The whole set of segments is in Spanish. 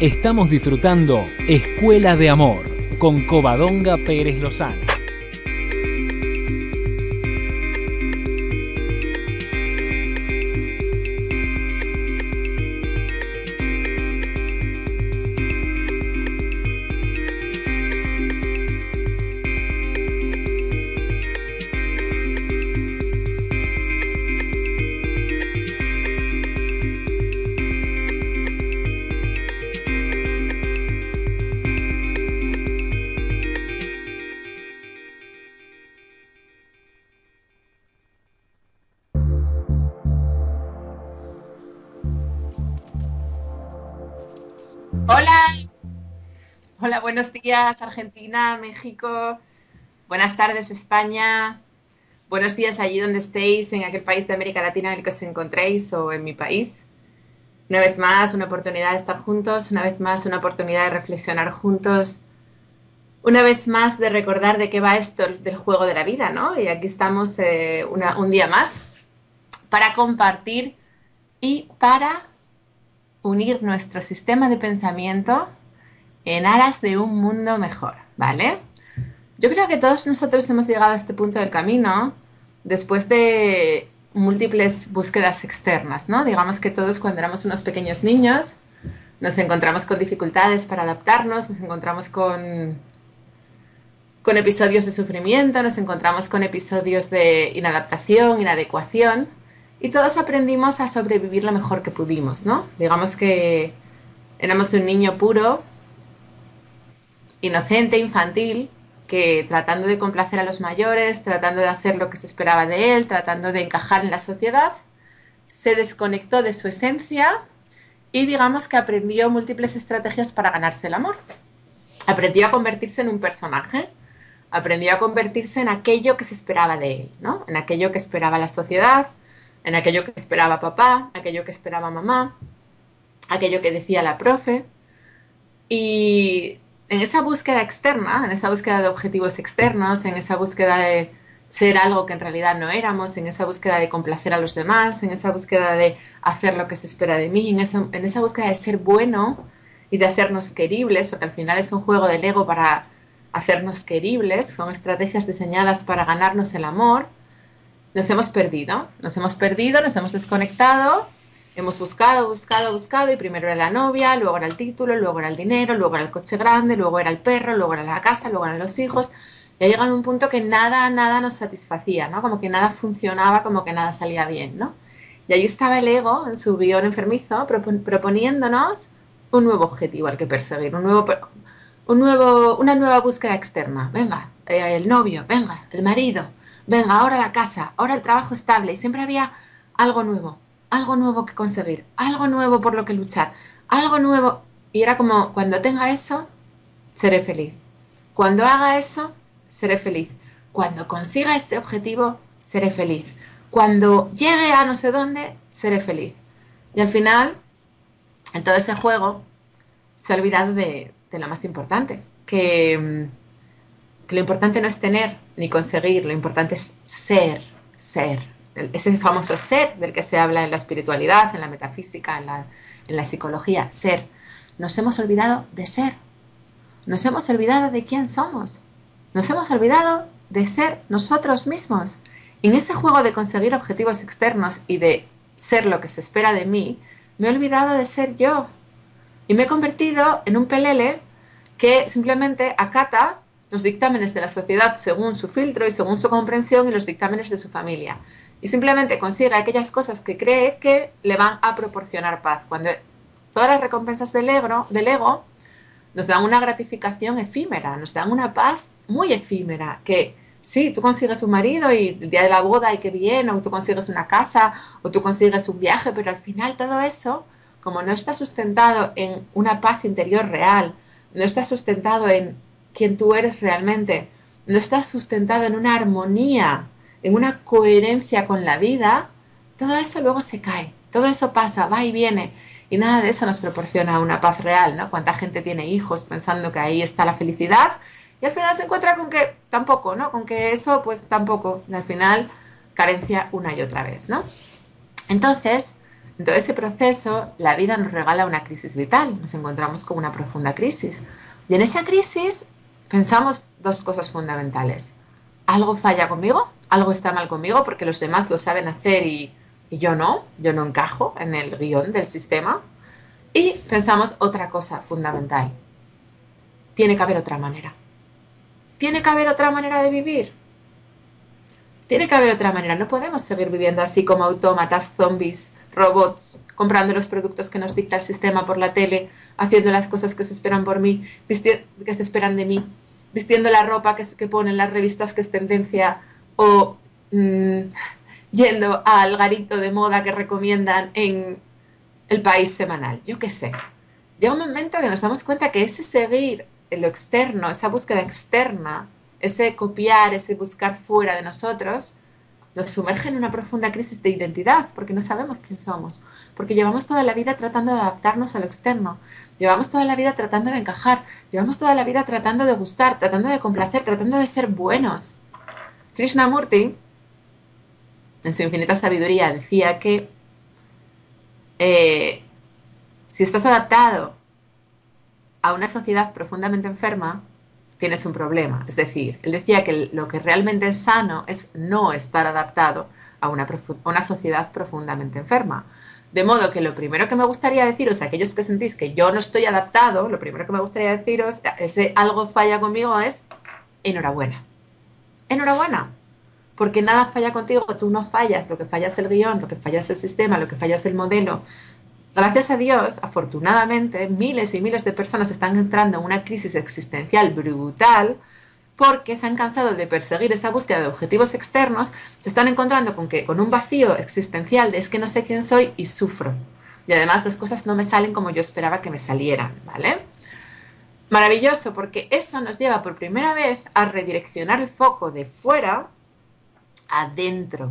Estamos disfrutando Escuela de Amor con Covadonga Pérez Lozano. Hola, buenos días Argentina, México, buenas tardes España, buenos días allí donde estéis, en aquel país de América Latina en el que os encontréis o en mi país. Una vez más una oportunidad de estar juntos, una vez más una oportunidad de reflexionar juntos, una vez más de recordar de qué va esto del juego de la vida, ¿no? Y aquí estamos un día más para compartir y para unir nuestro sistema de pensamiento en aras de un mundo mejor, ¿vale? Yo creo que todos nosotros hemos llegado a este punto del camino después de múltiples búsquedas externas, ¿no? Digamos que todos cuando éramos unos pequeños niños nos encontramos con dificultades para adaptarnos, nos encontramos con episodios de sufrimiento, nos encontramos con episodios de inadaptación, inadecuación, y todos aprendimos a sobrevivir lo mejor que pudimos, ¿no? Digamos que éramos un niño puro, inocente, infantil, que tratando de complacer a los mayores, tratando de hacer lo que se esperaba de él, tratando de encajar en la sociedad, se desconectó de su esencia y digamos que aprendió múltiples estrategias para ganarse el amor. Aprendió a convertirse en un personaje, aprendió a convertirse en aquello que se esperaba de él, ¿no? En aquello que esperaba la sociedad, en aquello que esperaba papá, aquello que esperaba mamá, aquello que decía la profe. Y en esa búsqueda externa, en esa búsqueda de objetivos externos, en esa búsqueda de ser algo que en realidad no éramos, en esa búsqueda de complacer a los demás, en esa búsqueda de hacer lo que se espera de mí, en esa búsqueda de ser bueno y de hacernos queribles, porque al final es un juego del ego para hacernos queribles, son estrategias diseñadas para ganarnos el amor, nos hemos perdido, nos hemos desconectado. Hemos buscado y primero era la novia, luego era el título, luego era el dinero, luego era el coche grande, luego era el perro, luego era la casa, luego eran los hijos. Y ha llegado un punto que nada nos satisfacía, ¿no? Como que nada funcionaba, como que nada salía bien, ¿no? Y allí estaba el ego en su guión enfermizo proponiéndonos un nuevo objetivo al que perseguir, una nueva búsqueda externa. Venga, el novio, venga, el marido, venga, ahora la casa, ahora el trabajo estable. Y siempre había algo nuevo. Algo nuevo que conseguir, algo nuevo por lo que luchar, algo nuevo. Y era como, cuando tenga eso, seré feliz. Cuando haga eso, seré feliz. Cuando consiga ese objetivo, seré feliz. Cuando llegue a no sé dónde, seré feliz. Y al final, en todo ese juego, se ha olvidado de lo más importante. Que lo importante no es tener ni conseguir, lo importante es ser. Ese famoso ser del que se habla en la espiritualidad, en la metafísica, en la psicología, ser. Nos hemos olvidado de ser. Nos hemos olvidado de quién somos. Nos hemos olvidado de ser nosotros mismos. En ese juego de conseguir objetivos externos y de ser lo que se espera de mí, me he olvidado de ser yo. Y me he convertido en un pelele que simplemente acata los dictámenes de la sociedad según su filtro y según su comprensión y los dictámenes de su familia. Y simplemente consigue aquellas cosas que cree que le van a proporcionar paz. Cuando todas las recompensas del ego nos dan una gratificación efímera, nos dan una paz muy efímera. Que sí, tú consigues un marido y el día de la boda y qué bien, o tú consigues una casa, o tú consigues un viaje, pero al final todo eso, como no está sustentado en una paz interior real, no está sustentado en quién tú eres realmente, no está sustentado en una armonía, en una coherencia con la vida, todo eso luego se cae, todo eso pasa, va y viene, y nada de eso nos proporciona una paz real, ¿no? Cuánta gente tiene hijos pensando que ahí está la felicidad, y al final se encuentra con que tampoco, ¿no? Con que eso, pues tampoco, y al final carencia una y otra vez, ¿no? Entonces, En todo ese proceso, la vida nos regala una crisis vital, nos encontramos con una profunda crisis. Y en esa crisis pensamos dos cosas fundamentales. ¿Algo falla conmigo? ¿Algo está mal conmigo? Porque los demás lo saben hacer y yo no encajo en el guión del sistema. Y pensamos otra cosa fundamental. Tiene que haber otra manera. Tiene que haber otra manera de vivir. Tiene que haber otra manera. No podemos seguir viviendo así como autómatas, zombies, robots, comprando los productos que nos dicta el sistema por la tele, haciendo las cosas que se esperan por mí, que se esperan de mí, vistiendo la ropa que ponen las revistas que es tendencia o yendo al garito de moda que recomiendan en El País semanal. Yo qué sé. Llega un momento que nos damos cuenta que ese seguir en lo externo, esa búsqueda externa, ese copiar, ese buscar fuera de nosotros, nos sumerge en una profunda crisis de identidad, porque no sabemos quién somos, porque llevamos toda la vida tratando de adaptarnos a lo externo, llevamos toda la vida tratando de encajar, llevamos toda la vida tratando de gustar, tratando de complacer, tratando de ser buenos. Krishnamurti, en su infinita sabiduría, decía que si estás adaptado a una sociedad profundamente enferma, tienes un problema. Es decir, él decía que lo que realmente es sano es no estar adaptado a una sociedad profundamente enferma. De modo que lo primero que me gustaría deciros, aquellos que sentís que yo no estoy adaptado, lo primero que me gustaría deciros, ese algo falla conmigo, es enhorabuena. Enhorabuena, porque nada falla contigo, tú no fallas, lo que falla es el guión, lo que falla es el sistema, lo que falla es el modelo. Gracias a Dios, afortunadamente, miles y miles de personas están entrando en una crisis existencial brutal porque se han cansado de perseguir esa búsqueda de objetivos externos, se están encontrando con un vacío existencial de es que no sé quién soy y sufro. Y además las cosas no me salen como yo esperaba que me salieran, ¿vale? Maravilloso, porque eso nos lleva por primera vez a redireccionar el foco de fuera adentro.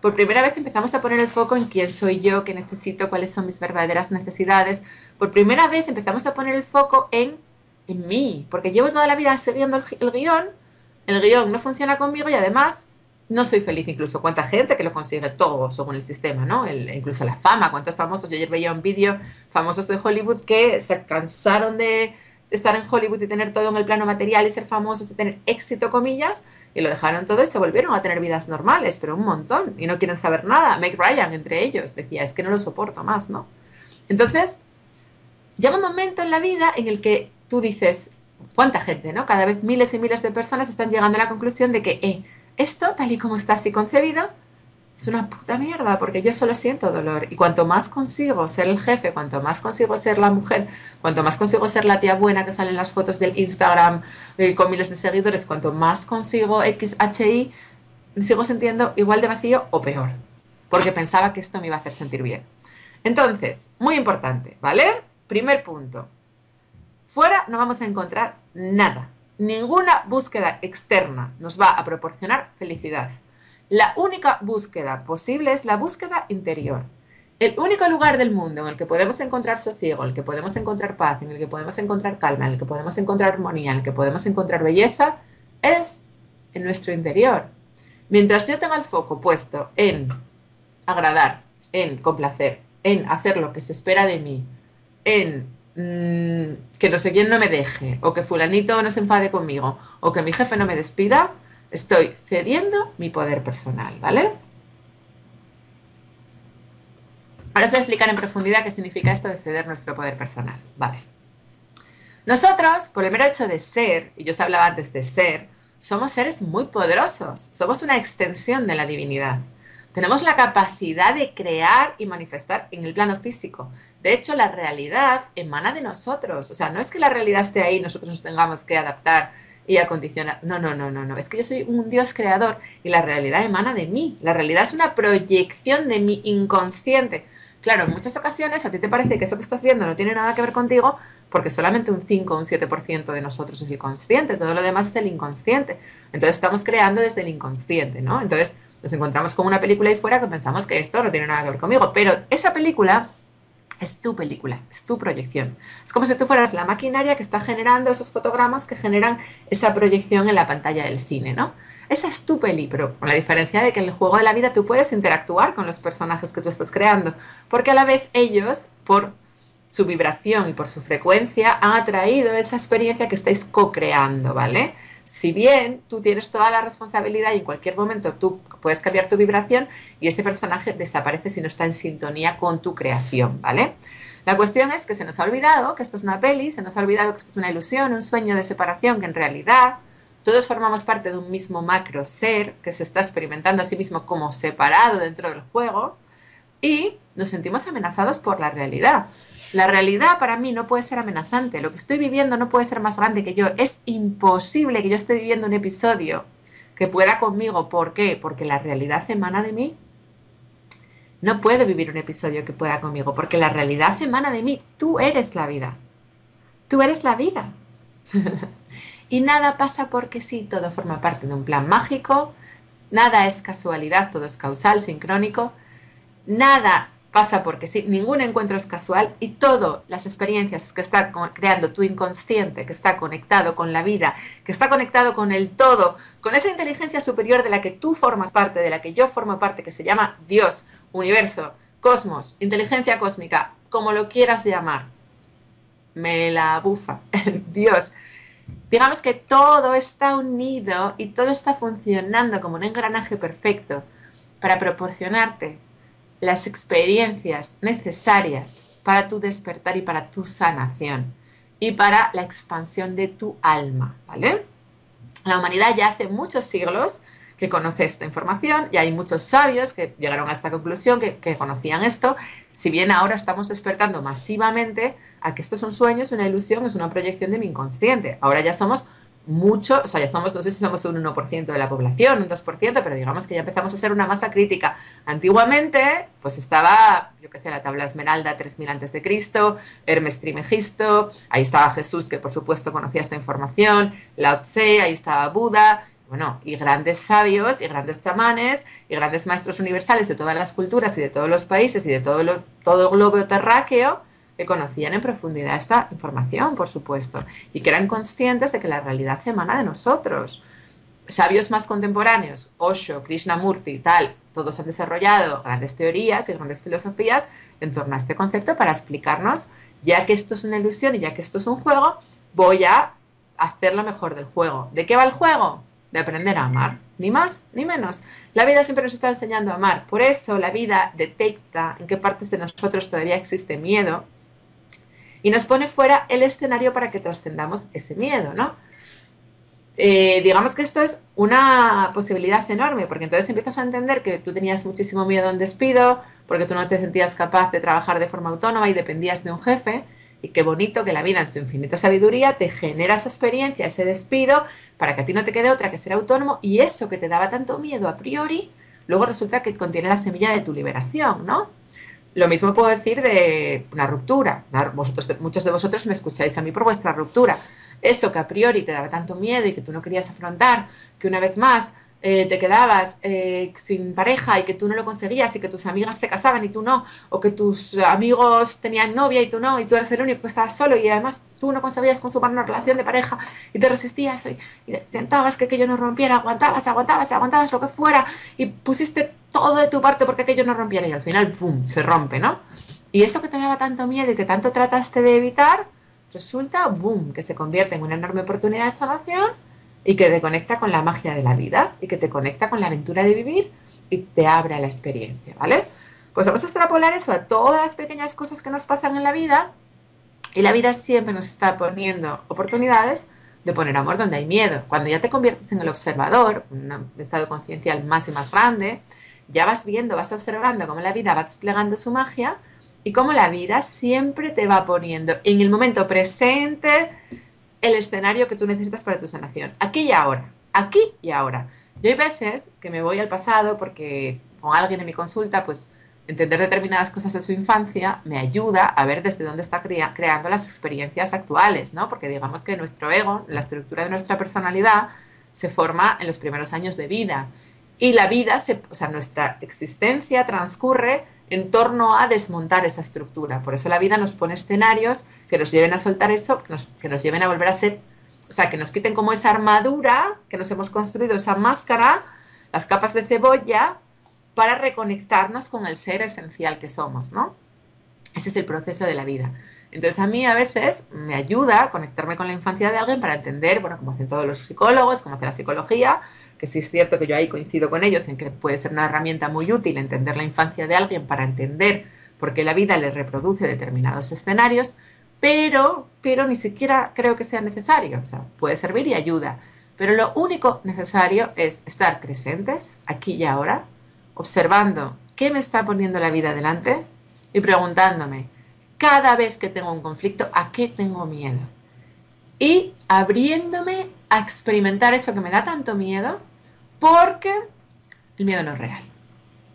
Por primera vez empezamos a poner el foco en quién soy yo, qué necesito, cuáles son mis verdaderas necesidades. Por primera vez empezamos a poner el foco en mí, porque llevo toda la vida siguiendo el guión no funciona conmigo y además no soy feliz. Incluso cuánta gente que lo consigue todo según el sistema, ¿no? Incluso la fama, cuántos famosos. Yo ayer veía un vídeo, famosos de Hollywood que se cansaron de estar en Hollywood y tener todo en el plano material y ser famosos y tener éxito, comillas, y lo dejaron todo y se volvieron a tener vidas normales, pero un montón, y no quieren saber nada. Meg Ryan, entre ellos, decía, es que no lo soporto más, ¿no? Entonces, llega un momento en la vida en el que tú dices, ¿cuánta gente, no? Cada vez miles y miles de personas están llegando a la conclusión de que esto, tal y como está así concebido, es una puta mierda, porque yo solo siento dolor. Y cuanto más consigo ser el jefe, cuanto más consigo ser la mujer, cuanto más consigo ser la tía buena que sale en las fotos del Instagram con miles de seguidores, cuanto más consigo XHI, me sigo sintiendo igual de vacío o peor. Porque pensaba que esto me iba a hacer sentir bien. Entonces, muy importante, ¿vale? Primer punto. Fuera no vamos a encontrar nada. Ninguna búsqueda externa nos va a proporcionar felicidad. La única búsqueda posible es la búsqueda interior. El único lugar del mundo en el que podemos encontrar sosiego, en el que podemos encontrar paz, en el que podemos encontrar calma, en el que podemos encontrar armonía, en el que podemos encontrar belleza, es en nuestro interior. Mientras yo tenga el foco puesto en agradar, en complacer, en hacer lo que se espera de mí, en que no sé quién no me deje, o que fulanito no se enfade conmigo, o que mi jefe no me despida, estoy cediendo mi poder personal, ¿vale? Ahora os voy a explicar en profundidad qué significa esto de ceder nuestro poder personal, ¿vale? Nosotros, por el mero hecho de ser, y yo os hablaba antes de ser, somos seres muy poderosos, somos una extensión de la divinidad. Tenemos la capacidad de crear y manifestar en el plano físico. De hecho, la realidad emana de nosotros, o sea, no es que la realidad esté ahí y nosotros nos tengamos que adaptar y acondicionar. No. Es que yo soy un Dios creador y la realidad emana de mí. La realidad es una proyección de mi inconsciente. Claro, en muchas ocasiones a ti te parece que eso que estás viendo no tiene nada que ver contigo porque solamente un 5 o un 7% de nosotros es el consciente. Todo lo demás es el inconsciente. Entonces estamos creando desde el inconsciente, ¿no? Entonces nos encontramos con una película ahí fuera que pensamos que esto no tiene nada que ver conmigo. Pero esa película es tu película, es tu proyección. Es como si tú fueras la maquinaria que está generando esos fotogramas que generan esa proyección en la pantalla del cine, ¿no? Esa es tu peli, pero con la diferencia de que en el juego de la vida tú puedes interactuar con los personajes que tú estás creando, porque a la vez ellos, por su vibración y por su frecuencia, han atraído esa experiencia que estáis co-creando, ¿vale? Si bien tú tienes toda la responsabilidad y en cualquier momento tú puedes cambiar tu vibración y ese personaje desaparece si no está en sintonía con tu creación, ¿vale? La cuestión es que se nos ha olvidado que esto es una peli, se nos ha olvidado que esto es una ilusión, un sueño de separación, que en realidad todos formamos parte de un mismo macro ser que se está experimentando a sí mismo como separado dentro del juego y nos sentimos amenazados por la realidad. La realidad para mí no puede ser amenazante, lo que estoy viviendo no puede ser más grande que yo, es imposible que yo esté viviendo un episodio que pueda conmigo. ¿Por qué? Porque la realidad emana de mí. No puedo vivir un episodio que pueda conmigo, porque la realidad emana de mí. Tú eres la vida. Tú eres la vida. Y nada pasa porque sí, todo forma parte de un plan mágico. Nada es casualidad, todo es causal, sincrónico. Nada pasa porque sí, ningún encuentro es casual y todas las experiencias que está creando tu inconsciente, que está conectado con la vida, que está conectado con el todo, con esa inteligencia superior de la que tú formas parte, de la que yo formo parte, que se llama Dios, universo, cosmos, inteligencia cósmica, como lo quieras llamar, me la bufa, Dios. Digamos que todo está unido y todo está funcionando como un engranaje perfecto para proporcionarte las experiencias necesarias para tu despertar y para tu sanación y para la expansión de tu alma, ¿vale? La humanidad ya hace muchos siglos que conoce esta información y hay muchos sabios que llegaron a esta conclusión, que conocían esto, si bien ahora estamos despertando masivamente a que esto es un sueño, es una ilusión, es una proyección de mi inconsciente. Ahora ya somos mucho, o sea, ya somos, no sé si somos un 1% de la población, un 2%, pero digamos que ya empezamos a ser una masa crítica. Antiguamente, pues estaba, yo qué sé, la tabla esmeralda 3000 a.C., Hermes Trimegisto, ahí estaba Jesús, que por supuesto conocía esta información, Lao Tse, ahí estaba Buda, bueno, y grandes sabios, y grandes chamanes, y grandes maestros universales de todas las culturas y de todos los países y de todo el globo terráqueo, que conocían en profundidad esta información, por supuesto, y que eran conscientes de que la realidad emana de nosotros. Sabios más contemporáneos, Osho, Krishnamurti y tal, todos han desarrollado grandes teorías y grandes filosofías en torno a este concepto para explicarnos, ya que esto es una ilusión y ya que esto es un juego, voy a hacer lo mejor del juego. ¿De qué va el juego? De aprender a amar, ni más ni menos. La vida siempre nos está enseñando a amar, por eso la vida detecta en qué partes de nosotros todavía existe miedo, y nos pone fuera el escenario para que trascendamos ese miedo, ¿no? Digamos que esto es una posibilidad enorme, porque entonces empiezas a entender que tú tenías muchísimo miedo a un despido, porque tú no te sentías capaz de trabajar de forma autónoma y dependías de un jefe, y qué bonito que la vida en su infinita sabiduría te genera esa experiencia, ese despido, para que a ti no te quede otra que ser autónomo, y eso que te daba tanto miedo a priori, luego resulta que contiene la semilla de tu liberación, ¿no? Lo mismo puedo decir de una ruptura. Muchos de vosotros me escucháis a mí por vuestra ruptura. Eso que a priori te daba tanto miedo y que tú no querías afrontar, que una vez más te quedabas sin pareja y que tú no lo conseguías y que tus amigas se casaban y tú no, o que tus amigos tenían novia y tú no, y tú eras el único que estabas solo y además tú no conseguías consumar una relación de pareja y te resistías y intentabas que aquello no rompiera, aguantabas lo que fuera y pusiste todo de tu parte porque aquello no rompiera y al final, ¡pum!, se rompe, ¿no? Y eso que te daba tanto miedo y que tanto trataste de evitar, resulta, ¡boom!, que se convierte en una enorme oportunidad de sanación y que te conecta con la magia de la vida y que te conecta con la aventura de vivir y te abre a la experiencia, ¿vale? Pues vamos a extrapolar eso a todas las pequeñas cosas que nos pasan en la vida y la vida siempre nos está poniendo oportunidades de poner amor donde hay miedo. Cuando ya te conviertes en el observador, un estado conciencial más y más grande, ya vas viendo, vas observando cómo la vida va desplegando su magia y cómo la vida siempre te va poniendo en el momento presente el escenario que tú necesitas para tu sanación. Aquí y ahora, aquí y ahora. Yo hay veces que me voy al pasado porque con alguien en mi consulta, pues entender determinadas cosas de su infancia me ayuda a ver desde dónde está creando las experiencias actuales, ¿no? Porque digamos que nuestro ego, la estructura de nuestra personalidad, se forma en los primeros años de vida. Y la vida, nuestra existencia transcurre en torno a desmontar esa estructura. Por eso la vida nos pone escenarios que nos lleven a soltar eso, que nos lleven a volver a ser o sea, que nos quiten como esa armadura que nos hemos construido, esa máscara, las capas de cebolla, para reconectarnos con el ser esencial que somos, ¿no? Ese es el proceso de la vida. Entonces a mí a veces me ayuda a conectarme con la infancia de alguien para entender, bueno, como hacen todos los psicólogos, como hace la psicología, que sí es cierto que yo ahí coincido con ellos en que puede ser una herramienta muy útil entender la infancia de alguien para entender por qué la vida le reproduce determinados escenarios, pero ni siquiera creo que sea necesario, o sea, puede servir y ayuda. Pero lo único necesario es estar presentes, aquí y ahora, observando qué me está poniendo la vida delante y preguntándome, cada vez que tengo un conflicto, ¿a qué tengo miedo? Y abriéndome a experimentar eso que me da tanto miedo, porque el miedo no es real.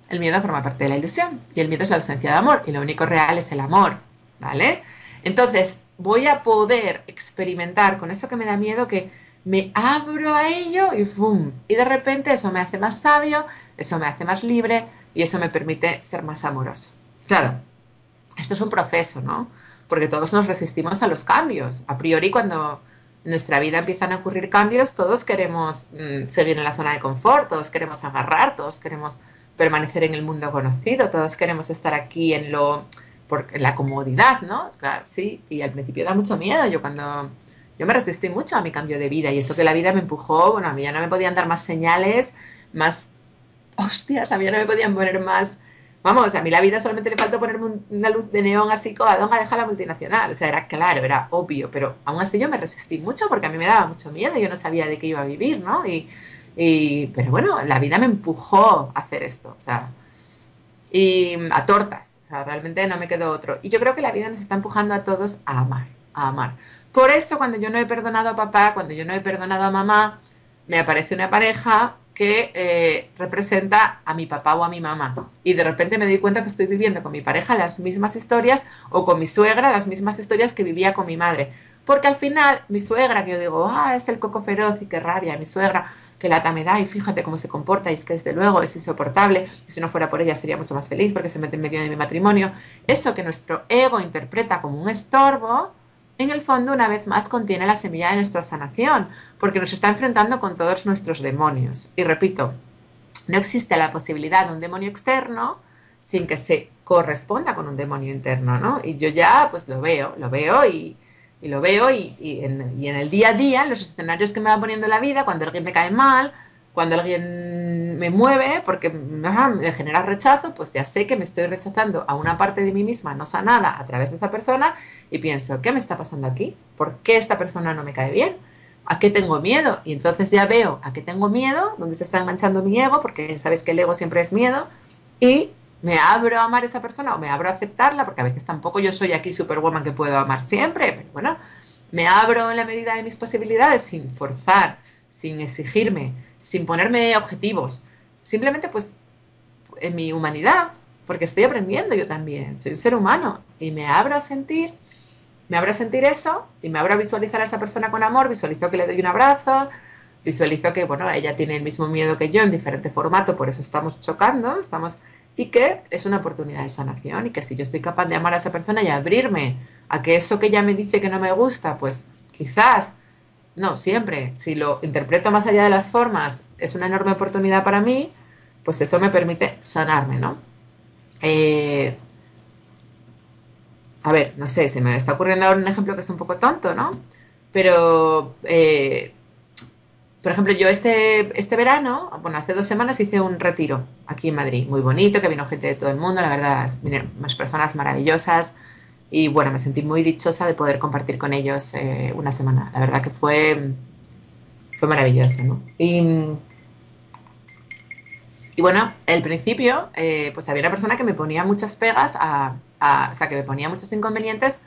El miedo forma parte de la ilusión y el miedo es la ausencia de amor y lo único real es el amor, ¿vale? Entonces voy a poder experimentar con eso que me da miedo, que me abro a ello y ¡fum! Y de repente eso me hace más sabio, eso me hace más libre y eso me permite ser más amoroso. Claro, esto es un proceso, ¿no? Porque todos nos resistimos a los cambios. A priori, cuando en nuestra vida empiezan a ocurrir cambios, todos queremos seguir en la zona de confort, todos queremos agarrar, todos queremos permanecer en el mundo conocido, todos queremos estar aquí en la comodidad, ¿no? Claro, sí, y al principio da mucho miedo. Yo me resistí mucho a mi cambio de vida y eso que la vida me empujó, bueno, a mí ya no me podían dar más señales, más hostias, a mí ya no me podían poner más... Vamos, a mí la vida solamente le faltó ponerme una luz de neón así, covadonga, deja la multinacional. O sea, era claro, era obvio, pero aún así yo me resistí mucho porque a mí me daba mucho miedo, yo no sabía de qué iba a vivir, ¿no? Pero bueno, la vida me empujó a hacer esto, o sea, y a tortas, o sea, realmente no me quedó otro. Y yo creo que la vida nos está empujando a todos a amar, a amar. Por eso cuando yo no he perdonado a papá, cuando yo no he perdonado a mamá, me aparece una pareja que representa a mi papá o a mi mamá. Y de repente me doy cuenta que estoy viviendo con mi pareja las mismas historias o con mi suegra las mismas historias que vivía con mi madre. Porque al final mi suegra, que yo digo, ah, es el coco feroz y qué rabia, mi suegra, que lata me da y fíjate cómo se comporta y es que desde luego es insoportable y si no fuera por ella sería mucho más feliz porque se mete en medio de mi matrimonio. Eso que nuestro ego interpreta como un estorbo, en el fondo, una vez más, contiene la semilla de nuestra sanación, porque nos está enfrentando con todos nuestros demonios. Y repito, no existe la posibilidad de un demonio externo sin que se corresponda con un demonio interno, ¿no? Y yo ya, pues, lo veo, y en el día a día, en los escenarios que me va poniendo la vida, cuando alguien me cae mal, cuando alguien me mueve, porque me genera rechazo, pues ya sé que me estoy rechazando a una parte de mí misma no sanada a través de esa persona y pienso, ¿qué me está pasando aquí? ¿Por qué esta persona no me cae bien? ¿A qué tengo miedo? Y entonces ya veo a qué tengo miedo, dónde se está enganchando mi ego, porque sabes que el ego siempre es miedo, y me abro a amar a esa persona o me abro a aceptarla, porque a veces tampoco yo soy aquí superwoman que puedo amar siempre, pero bueno, me abro en la medida de mis posibilidades sin forzar, sin exigirme, sin ponerme objetivos, simplemente pues en mi humanidad, porque estoy aprendiendo yo también, soy un ser humano y me abro a sentir eso y me abro a visualizar a esa persona con amor, visualizo que le doy un abrazo, visualizo que bueno, ella tiene el mismo miedo que yo en diferente formato, por eso estamos chocando, y que es una oportunidad de sanación y que si yo estoy capaz de amar a esa persona y abrirme a que eso que ella me dice que no me gusta, pues quizás... No, siempre, si lo interpreto más allá de las formas, es una enorme oportunidad para mí, pues eso me permite sanarme, ¿no? A ver, no sé, se me está ocurriendo ahora un ejemplo que es un poco tonto, ¿no? Pero, por ejemplo, yo este verano, bueno, hace 2 semanas hice un retiro aquí en Madrid, muy bonito, que vino gente de todo el mundo, la verdad, vinieron unas personas maravillosas, y bueno, me sentí muy dichosa de poder compartir con ellos una semana. La verdad que fue maravilloso, ¿no? Y bueno, al principio, pues había una persona que me ponía muchas pegas, o sea, que me ponía muchos inconvenientes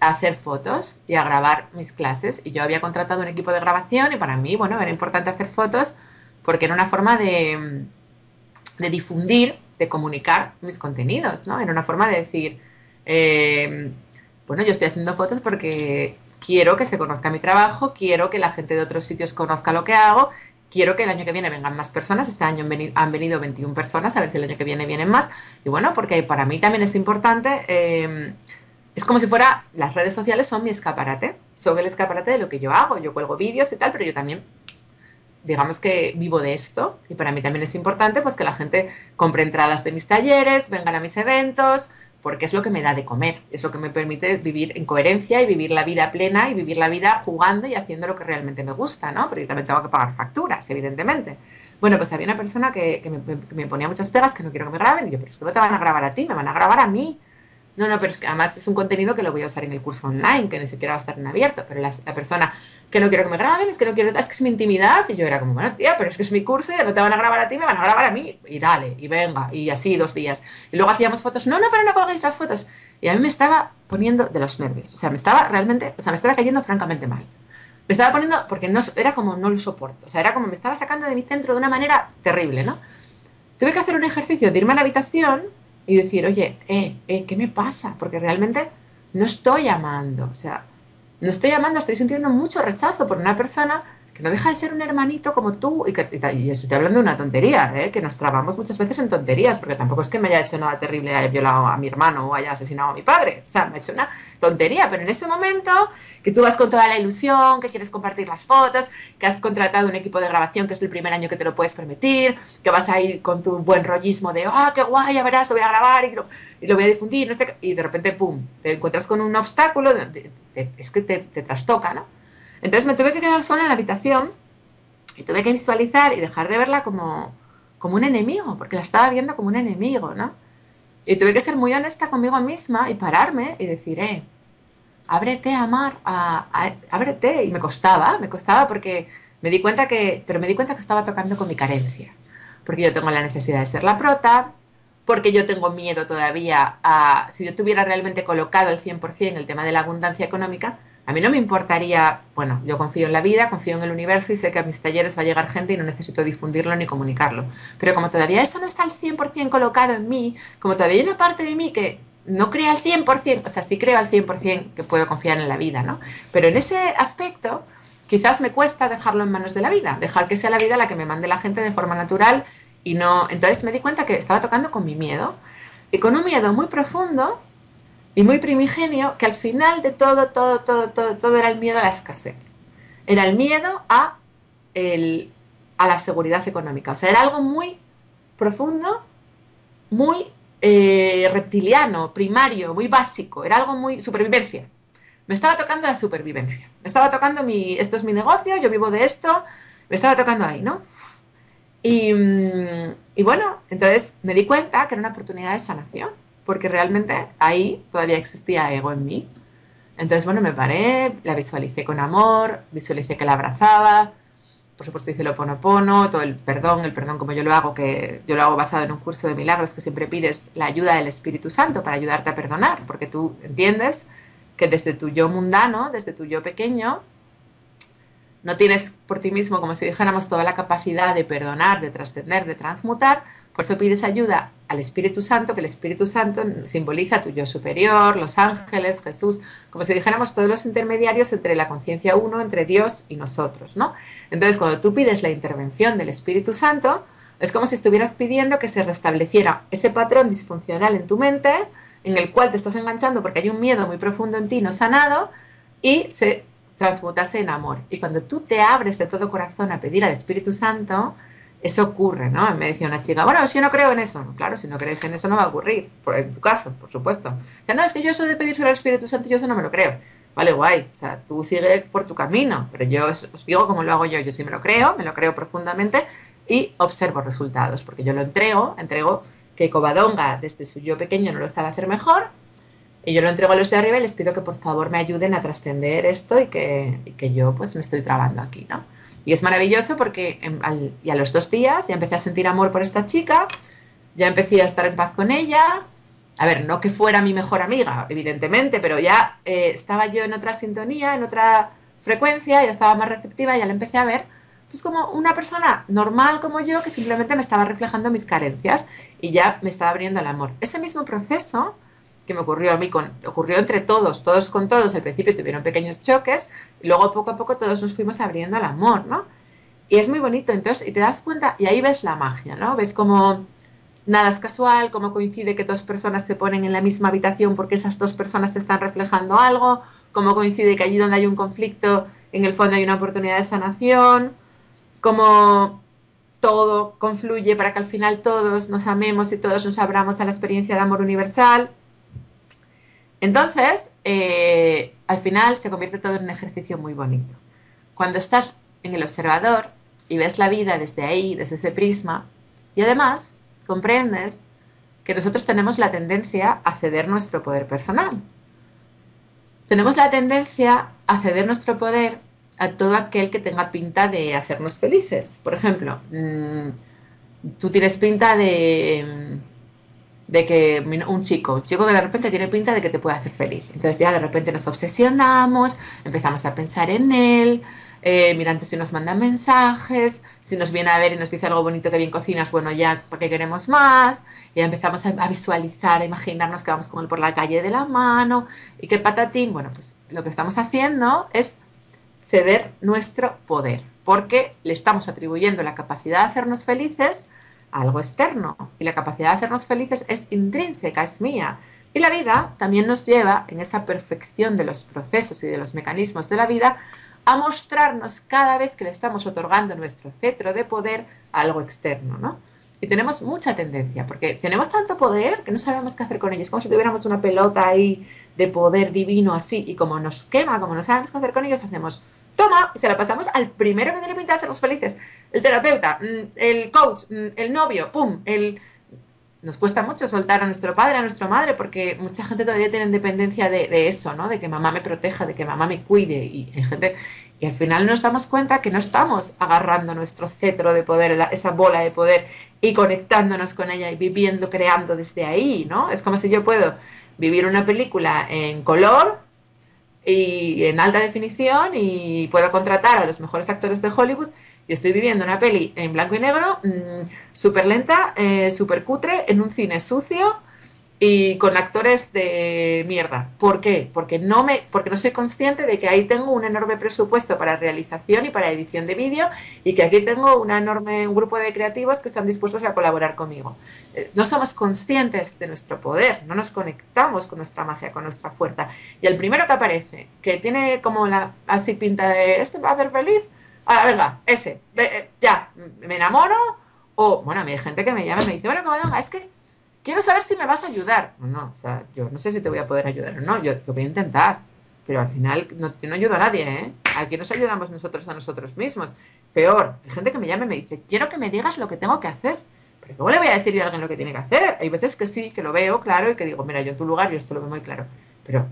a hacer fotos y a grabar mis clases. Y yo había contratado un equipo de grabación y para mí, bueno, era importante hacer fotos porque era una forma de difundir, de comunicar mis contenidos, ¿no? Era una forma de decir... bueno, yo estoy haciendo fotos porque quiero que se conozca mi trabajo, quiero que la gente de otros sitios conozca lo que hago, quiero que el año que viene vengan más personas, este año han venido 21 personas, a ver si el año que viene vienen más, y bueno, porque para mí también es importante, es como si fuera, las redes sociales son mi escaparate, son el escaparate de lo que yo hago. Yo cuelgo vídeos y tal, pero yo también, digamos que vivo de esto, y para mí también es importante pues que la gente compre entradas de mis talleres, vengan a mis eventos, porque es lo que me da de comer, es lo que me permite vivir en coherencia y vivir la vida plena y vivir la vida jugando y haciendo lo que realmente me gusta, ¿no? Pero yo también tengo que pagar facturas, evidentemente. Bueno, pues había una persona que me ponía muchas pegas, que no quiero que me graben, y yo, pero es que no te van a grabar a ti, me van a grabar a mí. No, no, pero es que además es un contenido que lo voy a usar en el curso online, que ni siquiera va a estar en abierto, pero la persona que no quiero que me graben, es que no quiero, es que es mi intimidad, y yo era como, bueno, tía, pero es que es mi curso, y no te van a grabar a ti, me van a grabar a mí, y dale, y venga, y así 2 días. Y luego hacíamos fotos, no, no, pero no colgáis las fotos. Y a mí me estaba poniendo de los nervios, o sea, me estaba realmente, o sea, me estaba cayendo francamente mal. Me estaba poniendo, porque no, era como no lo soporto, o sea, era como me estaba sacando de mi centro de una manera terrible, ¿no? Tuve que hacer un ejercicio de irme a la habitación y decir, oye, ¿qué me pasa? Porque realmente no estoy amando, o sea, no estoy amando, estoy sintiendo mucho rechazo por una persona que no deja de ser un hermanito como tú, y estoy hablando de una tontería, que nos trabamos muchas veces en tonterías, porque tampoco es que me haya hecho nada terrible, haya violado a mi hermano o haya asesinado a mi padre, o sea, me ha hecho una tontería, pero en ese momento que tú vas con toda la ilusión, que quieres compartir las fotos, que has contratado un equipo de grabación que es el primer año que te lo puedes permitir, que vas ahí con tu buen rollismo de, ah, qué guay, ya verás, lo voy a grabar y lo voy a difundir, no sé qué, y de repente, pum, te encuentras con un obstáculo, es que te trastoca, ¿no? Entonces me tuve que quedar sola en la habitación y tuve que visualizar y dejar de verla como un enemigo, porque la estaba viendo como un enemigo, ¿no? Y tuve que ser muy honesta conmigo misma y pararme y decir, ábrete a amar, ábrete. Y me costaba porque me di cuenta que estaba tocando con mi carencia, porque yo tengo la necesidad de ser la prota, porque yo tengo miedo todavía a, si yo tuviera realmente colocado al 100% el tema de la abundancia económica, a mí no me importaría, bueno, yo confío en la vida, confío en el universo y sé que a mis talleres va a llegar gente y no necesito difundirlo ni comunicarlo. Pero como todavía eso no está al 100% colocado en mí, como todavía hay una parte de mí que no cree al 100%, o sea, sí creo al 100% que puedo confiar en la vida, ¿no? Pero en ese aspecto quizás me cuesta dejarlo en manos de la vida, dejar que sea la vida la que me mande la gente de forma natural y no... Entonces me di cuenta que estaba tocando con mi miedo, y con un miedo muy profundo y muy primigenio, que al final de todo era el miedo a la escasez. Era el miedo a la seguridad económica. O sea, era algo muy profundo, muy reptiliano, primario, muy básico. Era algo muy supervivencia. Me estaba tocando la supervivencia. Me estaba tocando esto es mi negocio, yo vivo de esto. Me estaba tocando ahí, ¿no? Y bueno, entonces me di cuenta que era una oportunidad de sanación, porque realmente ahí todavía existía ego en mí. Entonces, bueno, me paré, la visualicé con amor, visualicé que la abrazaba, por supuesto hice el Ho'oponopono, todo el perdón como yo lo hago, que yo lo hago basado en un curso de milagros, que siempre pides la ayuda del Espíritu Santo para ayudarte a perdonar, porque tú entiendes que desde tu yo mundano, desde tu yo pequeño, no tienes por ti mismo, como si dijéramos, toda la capacidad de perdonar, de trascender, de transmutar. Por eso pides ayuda al Espíritu Santo, que el Espíritu Santo simboliza tu yo superior, los ángeles, Jesús, como si dijéramos todos los intermediarios entre la conciencia uno, entre Dios y nosotros, ¿no? Entonces, cuando tú pides la intervención del Espíritu Santo, es como si estuvieras pidiendo que se restableciera ese patrón disfuncional en tu mente, en el cual te estás enganchando porque hay un miedo muy profundo en ti no sanado, y se transmutase en amor. Y cuando tú te abres de todo corazón a pedir al Espíritu Santo, eso ocurre, ¿no? Me decía una chica, bueno, si yo no creo en eso. No, claro, si no crees en eso no va a ocurrir, en tu caso, por supuesto. O sea, no, es que yo eso de pedirse al Espíritu Santo, yo eso no me lo creo. Vale, guay, o sea, tú sigue por tu camino, pero yo os digo cómo lo hago yo. Yo sí me lo creo profundamente y observo resultados, porque yo lo entrego que Covadonga desde su yo pequeño no lo sabe hacer mejor, y yo lo entrego a los de arriba y les pido que por favor me ayuden a trascender esto y que yo pues me estoy trabando aquí, ¿no? Y es maravilloso porque y a los 2 días ya empecé a sentir amor por esta chica, ya empecé a estar en paz con ella. A ver, no que fuera mi mejor amiga, evidentemente, pero ya estaba yo en otra sintonía, en otra frecuencia, ya estaba más receptiva, ya la empecé a ver pues como una persona normal como yo, que simplemente me estaba reflejando mis carencias y ya me estaba abriendo el amor. Ese mismo proceso que me ocurrió a mí, ocurrió entre todos con todos. Al principio tuvieron pequeños choques, y luego poco a poco todos nos fuimos abriendo al amor, ¿no? Y es muy bonito, entonces, y te das cuenta, y ahí ves la magia, ¿no? Ves cómo nada es casual, cómo coincide que 2 personas se ponen en la misma habitación porque esas 2 personas se están reflejando algo, cómo coincide que allí donde hay un conflicto, en el fondo hay una oportunidad de sanación, cómo todo confluye para que al final todos nos amemos y todos nos abramos a la experiencia de amor universal. Entonces, al final se convierte todo en un ejercicio muy bonito. Cuando estás en el observador y ves la vida desde ahí, desde ese prisma, y además comprendes que nosotros tenemos la tendencia a ceder nuestro poder personal. Tenemos la tendencia a ceder nuestro poder a todo aquel que tenga pinta de hacernos felices. Por ejemplo, tú tienes pinta de que un chico que de repente tiene pinta de que te puede hacer feliz. Entonces ya de repente nos obsesionamos, empezamos a pensar en él, mirando si nos manda mensajes, si nos viene a ver y nos dice algo bonito, que bien cocinas, bueno, ya porque queremos más. Y ya empezamos a visualizar, a imaginarnos que vamos con él por la calle de la mano y que patatín. Bueno, pues lo que estamos haciendo es ceder nuestro poder, porque le estamos atribuyendo la capacidad de hacernos felices a algo externo, y la capacidad de hacernos felices es intrínseca, es mía. Y la vida también nos lleva, en esa perfección de los procesos y de los mecanismos de la vida, a mostrarnos cada vez que le estamos otorgando nuestro cetro de poder a algo externo, ¿no? Y tenemos mucha tendencia, porque tenemos tanto poder que no sabemos qué hacer con ellos, como si tuviéramos una pelota ahí de poder divino así, y como nos quema, como no sabemos qué hacer con ellos, hacemos toma y se la pasamos al primero que tiene pinta de hacernos felices, el terapeuta, el coach, el novio, pum, el... Nos cuesta mucho soltar a nuestro padre, a nuestra madre, porque mucha gente todavía tiene dependencia de eso, ¿no? De que mamá me proteja, de que mamá me cuide, y hay gente... Y al final nos damos cuenta que no estamos agarrando nuestro cetro de poder, esa bola de poder, y conectándonos con ella y viviendo, creando desde ahí, ¿no? Es como si yo puedo vivir una película en color y en alta definición y puedo contratar a los mejores actores de Hollywood y estoy viviendo una peli en blanco y negro, súper lenta, súper cutre, en un cine sucio y con actores de mierda. ¿Por qué? Porque no soy consciente de que ahí tengo un enorme presupuesto para realización y para edición de vídeo, y que aquí tengo un grupo de creativos que están dispuestos a colaborar conmigo. No somos conscientes de nuestro poder, no nos conectamos con nuestra magia, con nuestra fuerza. Y el primero que aparece, que tiene como así pinta de este va a hacer feliz, ahora venga, ese, ya, me enamoro. O bueno, hay gente que me llama y me dice, bueno, comadona, es que quiero saber si me vas a ayudar. No, o sea, yo no sé si te voy a poder ayudar o no, yo te voy a intentar, pero al final yo no ayudo a nadie, ¿eh? Aquí nos ayudamos nosotros a nosotros mismos. Peor, hay gente que me llama y me dice, quiero que me digas lo que tengo que hacer. Pero ¿cómo le voy a decir yo a alguien lo que tiene que hacer? Hay veces que sí, que lo veo claro y que digo, mira, yo en tu lugar, yo esto lo veo muy claro. Pero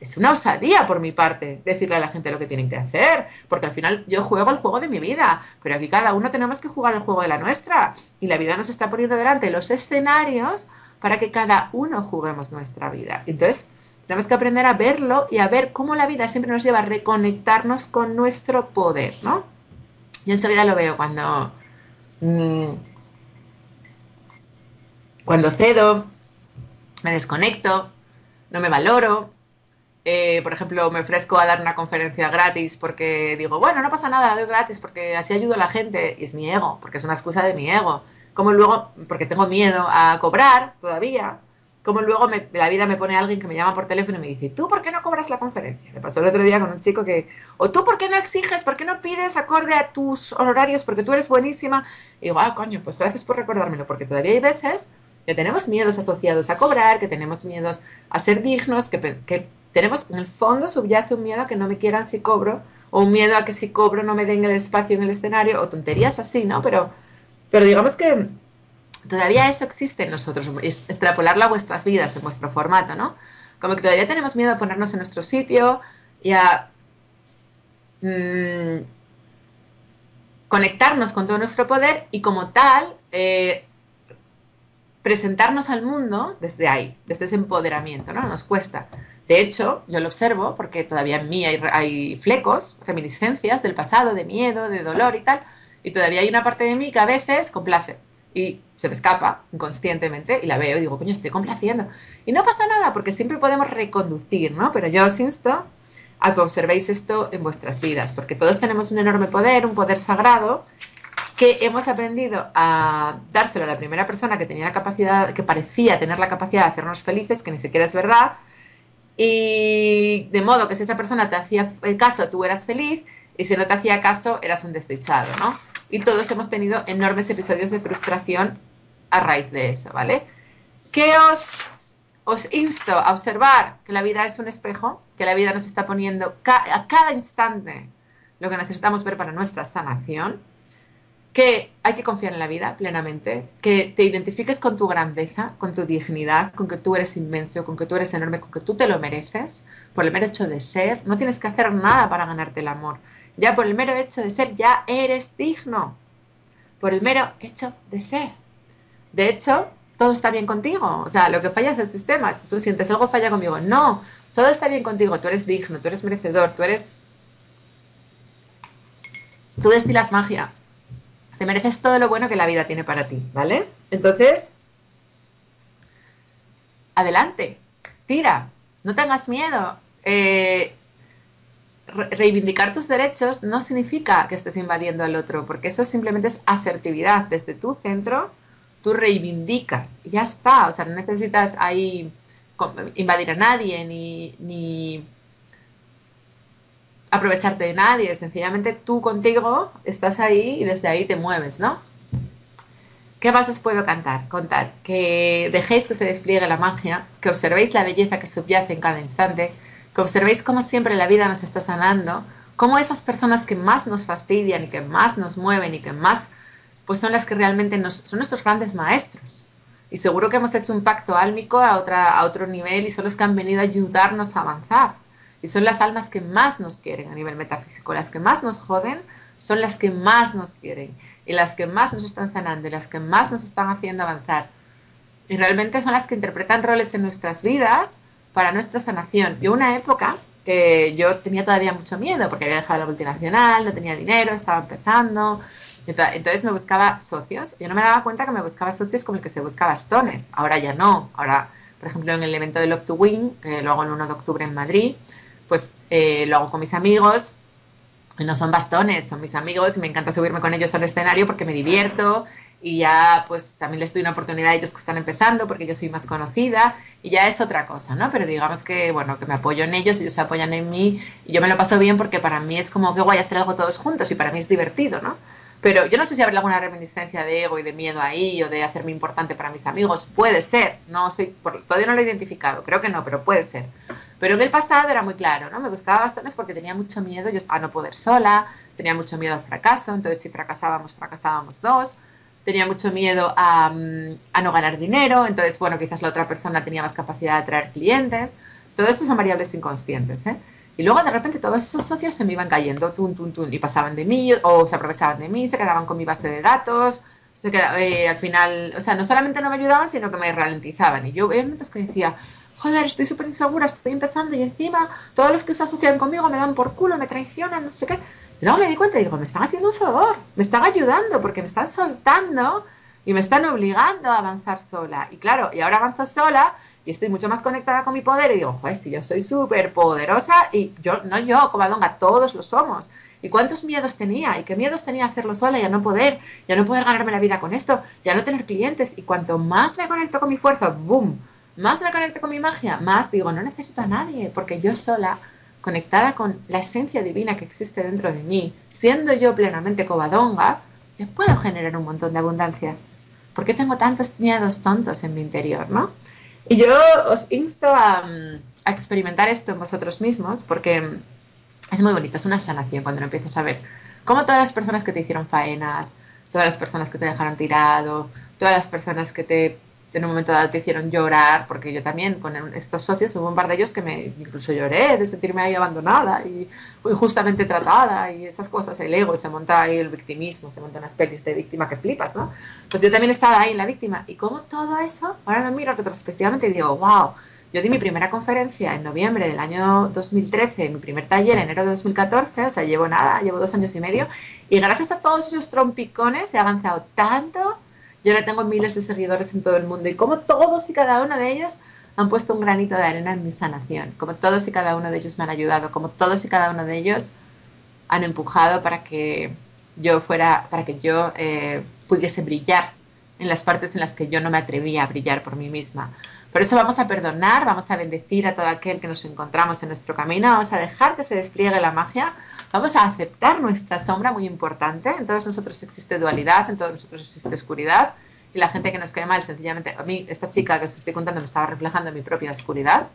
es una osadía por mi parte decirle a la gente lo que tienen que hacer, porque al final yo juego el juego de mi vida, pero aquí cada uno tenemos que jugar el juego de la nuestra, y la vida nos está poniendo delante los escenarios para que cada uno juguemos nuestra vida. Entonces tenemos que aprender a verlo y a ver cómo la vida siempre nos lleva a reconectarnos con nuestro poder, ¿no? Yo enseguida lo veo cuando, cuando cedo, me desconecto, no me valoro. Por ejemplo, me ofrezco a dar una conferencia gratis porque digo, bueno, no pasa nada, la doy gratis porque así ayudo a la gente, y es mi ego, porque es una excusa de mi ego. Como luego, porque tengo miedo a cobrar todavía, como luego la vida me pone a alguien que me llama por teléfono y me dice, ¿tú por qué no cobras la conferencia? Me pasó el otro día con un chico que, o tú por qué no exiges, por qué no pides acorde a tus honorarios, porque tú eres buenísima. Y digo, ah, coño, pues gracias por recordármelo, porque todavía hay veces que tenemos miedos asociados a cobrar, que tenemos miedos a ser dignos, que tenemos, en el fondo subyace un miedo a que no me quieran si cobro, o un miedo a que si cobro no me den el espacio en el escenario, o tonterías así, ¿no? Pero digamos que todavía eso existe en nosotros, es extrapolarlo a vuestras vidas, en vuestro formato, ¿no? Como que todavía tenemos miedo a ponernos en nuestro sitio y a conectarnos con todo nuestro poder y como tal presentarnos al mundo desde ahí, desde ese empoderamiento, ¿no? Nos cuesta. De hecho, yo lo observo porque todavía en mí hay flecos, reminiscencias del pasado, de miedo, de dolor y tal, y todavía hay una parte de mí que a veces complace y se me escapa inconscientemente y la veo y digo, coño, estoy complaciendo. Y no pasa nada porque siempre podemos reconducir, ¿no? Pero yo os insto a que observéis esto en vuestras vidas, porque todos tenemos un enorme poder, un poder sagrado, que hemos aprendido a dárselo a la primera persona que tenía la capacidad, que parecía tener la capacidad de hacernos felices, que ni siquiera es verdad. Y de modo que si esa persona te hacía caso, tú eras feliz, y si no te hacía caso, eras un desdichado, ¿no? Y todos hemos tenido enormes episodios de frustración a raíz de eso, ¿vale? ¿Qué os insto a observar? Que la vida es un espejo, que la vida nos está poniendo a cada instante lo que necesitamos ver para nuestra sanación, que hay que confiar en la vida plenamente, que te identifiques con tu grandeza, con tu dignidad, con que tú eres inmenso, con que tú eres enorme, con que tú te lo mereces, por el mero hecho de ser. No tienes que hacer nada para ganarte el amor. Ya por el mero hecho de ser, ya eres digno. Por el mero hecho de ser. De hecho, todo está bien contigo. O sea, lo que falla es el sistema. Tú sientes algo falla conmigo. No, todo está bien contigo. Tú eres digno, tú eres merecedor, tú eres... Tú destilas magia. Te mereces todo lo bueno que la vida tiene para ti, ¿vale? Entonces, adelante, tira, no tengas miedo. Reivindicar tus derechos no significa que estés invadiendo al otro, porque eso simplemente es asertividad. Desde tu centro, tú reivindicas, ya está. O sea, no necesitas ahí invadir a nadie, ni aprovecharte de nadie, sencillamente tú contigo estás ahí y desde ahí te mueves, ¿no? ¿Qué más os puedo contar? Que dejéis que se despliegue la magia, que observéis la belleza que subyace en cada instante, que observéis cómo siempre la vida nos está sanando, cómo esas personas que más nos fastidian y que más nos mueven y que más, pues son las que realmente son nuestros grandes maestros. Y seguro que hemos hecho un pacto álmico a otro nivel y son los que han venido a ayudarnos a avanzar. Y son las almas que más nos quieren a nivel metafísico, las que más nos joden son las que más nos quieren y las que más nos están sanando y las que más nos están haciendo avanzar. Y realmente son las que interpretan roles en nuestras vidas para nuestra sanación. Y una época que yo tenía todavía mucho miedo porque había dejado la multinacional, no tenía dinero, estaba empezando. Entonces me buscaba socios. Yo no me daba cuenta que me buscaba socios como el que se busca bastones. Ahora ya no. Ahora, por ejemplo, en el evento de Love to Win, que lo hago el 1 de octubre en Madrid, pues lo hago con mis amigos, no son bastones, son mis amigos y me encanta subirme con ellos al escenario porque me divierto y ya pues también les doy una oportunidad a ellos que están empezando porque yo soy más conocida y ya es otra cosa, ¿no? Pero digamos que, bueno, que me apoyo en ellos, ellos se apoyan en mí y yo me lo paso bien porque para mí es como que guay hacer algo todos juntos y para mí es divertido, ¿no? Pero yo no sé si habrá alguna reminiscencia de ego y de miedo ahí o de hacerme importante para mis amigos. Puede ser. Todavía no lo he identificado. Creo que no, pero puede ser. Pero en el pasado era muy claro, ¿no? Me buscaba bastones porque tenía mucho miedo a no poder sola. Tenía mucho miedo al fracaso. Entonces, si fracasábamos dos. Tenía mucho miedo a no ganar dinero. Entonces, bueno, quizás la otra persona tenía más capacidad de atraer clientes. Todo esto son variables inconscientes, ¿eh? Y luego de repente todos esos socios se me iban cayendo, y pasaban de mí, o se aprovechaban de mí, se quedaban con mi base de datos, al final, o sea, no solamente no me ayudaban, sino que me ralentizaban. Y yo había momentos que decía, joder, estoy súper insegura, estoy empezando y encima todos los que se asocian conmigo me dan por culo, me traicionan, no sé qué. Y luego me di cuenta y digo, me están haciendo un favor, me están ayudando porque me están soltando y me están obligando a avanzar sola. Y claro, y ahora avanzo sola. Y estoy mucho más conectada con mi poder y digo, joder, si yo soy súper poderosa y yo, comadonga, todos lo somos. ¿Y cuántos miedos tenía? ¿Y qué miedos tenía hacerlo sola y a no poder ganarme la vida con esto, ya no tener clientes? Y cuanto más me conecto con mi fuerza, ¡boom!, más me conecto con mi magia, más digo, no necesito a nadie, porque yo sola, conectada con la esencia divina que existe dentro de mí, siendo yo plenamente comadonga, ya puedo generar un montón de abundancia. ¿Por qué tengo tantos miedos tontos en mi interior, no? Y yo os insto a experimentar esto en vosotros mismos porque es muy bonito, es una sanación cuando empiezas a ver cómo todas las personas que te hicieron faenas, todas las personas que te dejaron tirado, todas las personas que te en un momento dado te hicieron llorar, porque yo también con estos socios hubo un par de ellos que incluso lloré de sentirme ahí abandonada y injustamente tratada y esas cosas, el ego, se monta ahí el victimismo, se monta unas pelis de víctima que flipas, ¿no? Pues yo también estaba ahí en la víctima y como todo eso, ahora lo miro retrospectivamente y digo, wow, yo di mi primera conferencia en noviembre del año 2013, mi primer taller en enero de 2014, o sea, llevo 2 años y medio y gracias a todos esos trompicones he avanzado tanto. Yo ahora tengo miles de seguidores en todo el mundo y como todos y cada uno de ellos han puesto un granito de arena en mi sanación, como todos y cada uno de ellos me han ayudado, como todos y cada uno de ellos han empujado para que yo pudiese brillar en las partes en las que yo no me atrevía a brillar por mí misma. Por eso vamos a perdonar, vamos a bendecir a todo aquel que nos encontramos en nuestro camino, vamos a dejar que se despliegue la magia, vamos a aceptar nuestra sombra, muy importante. En todos nosotros existe dualidad, en todos nosotros existe oscuridad, y la gente que nos cae mal, sencillamente, a mí, esta chica que os estoy contando me estaba reflejando mi propia oscuridad,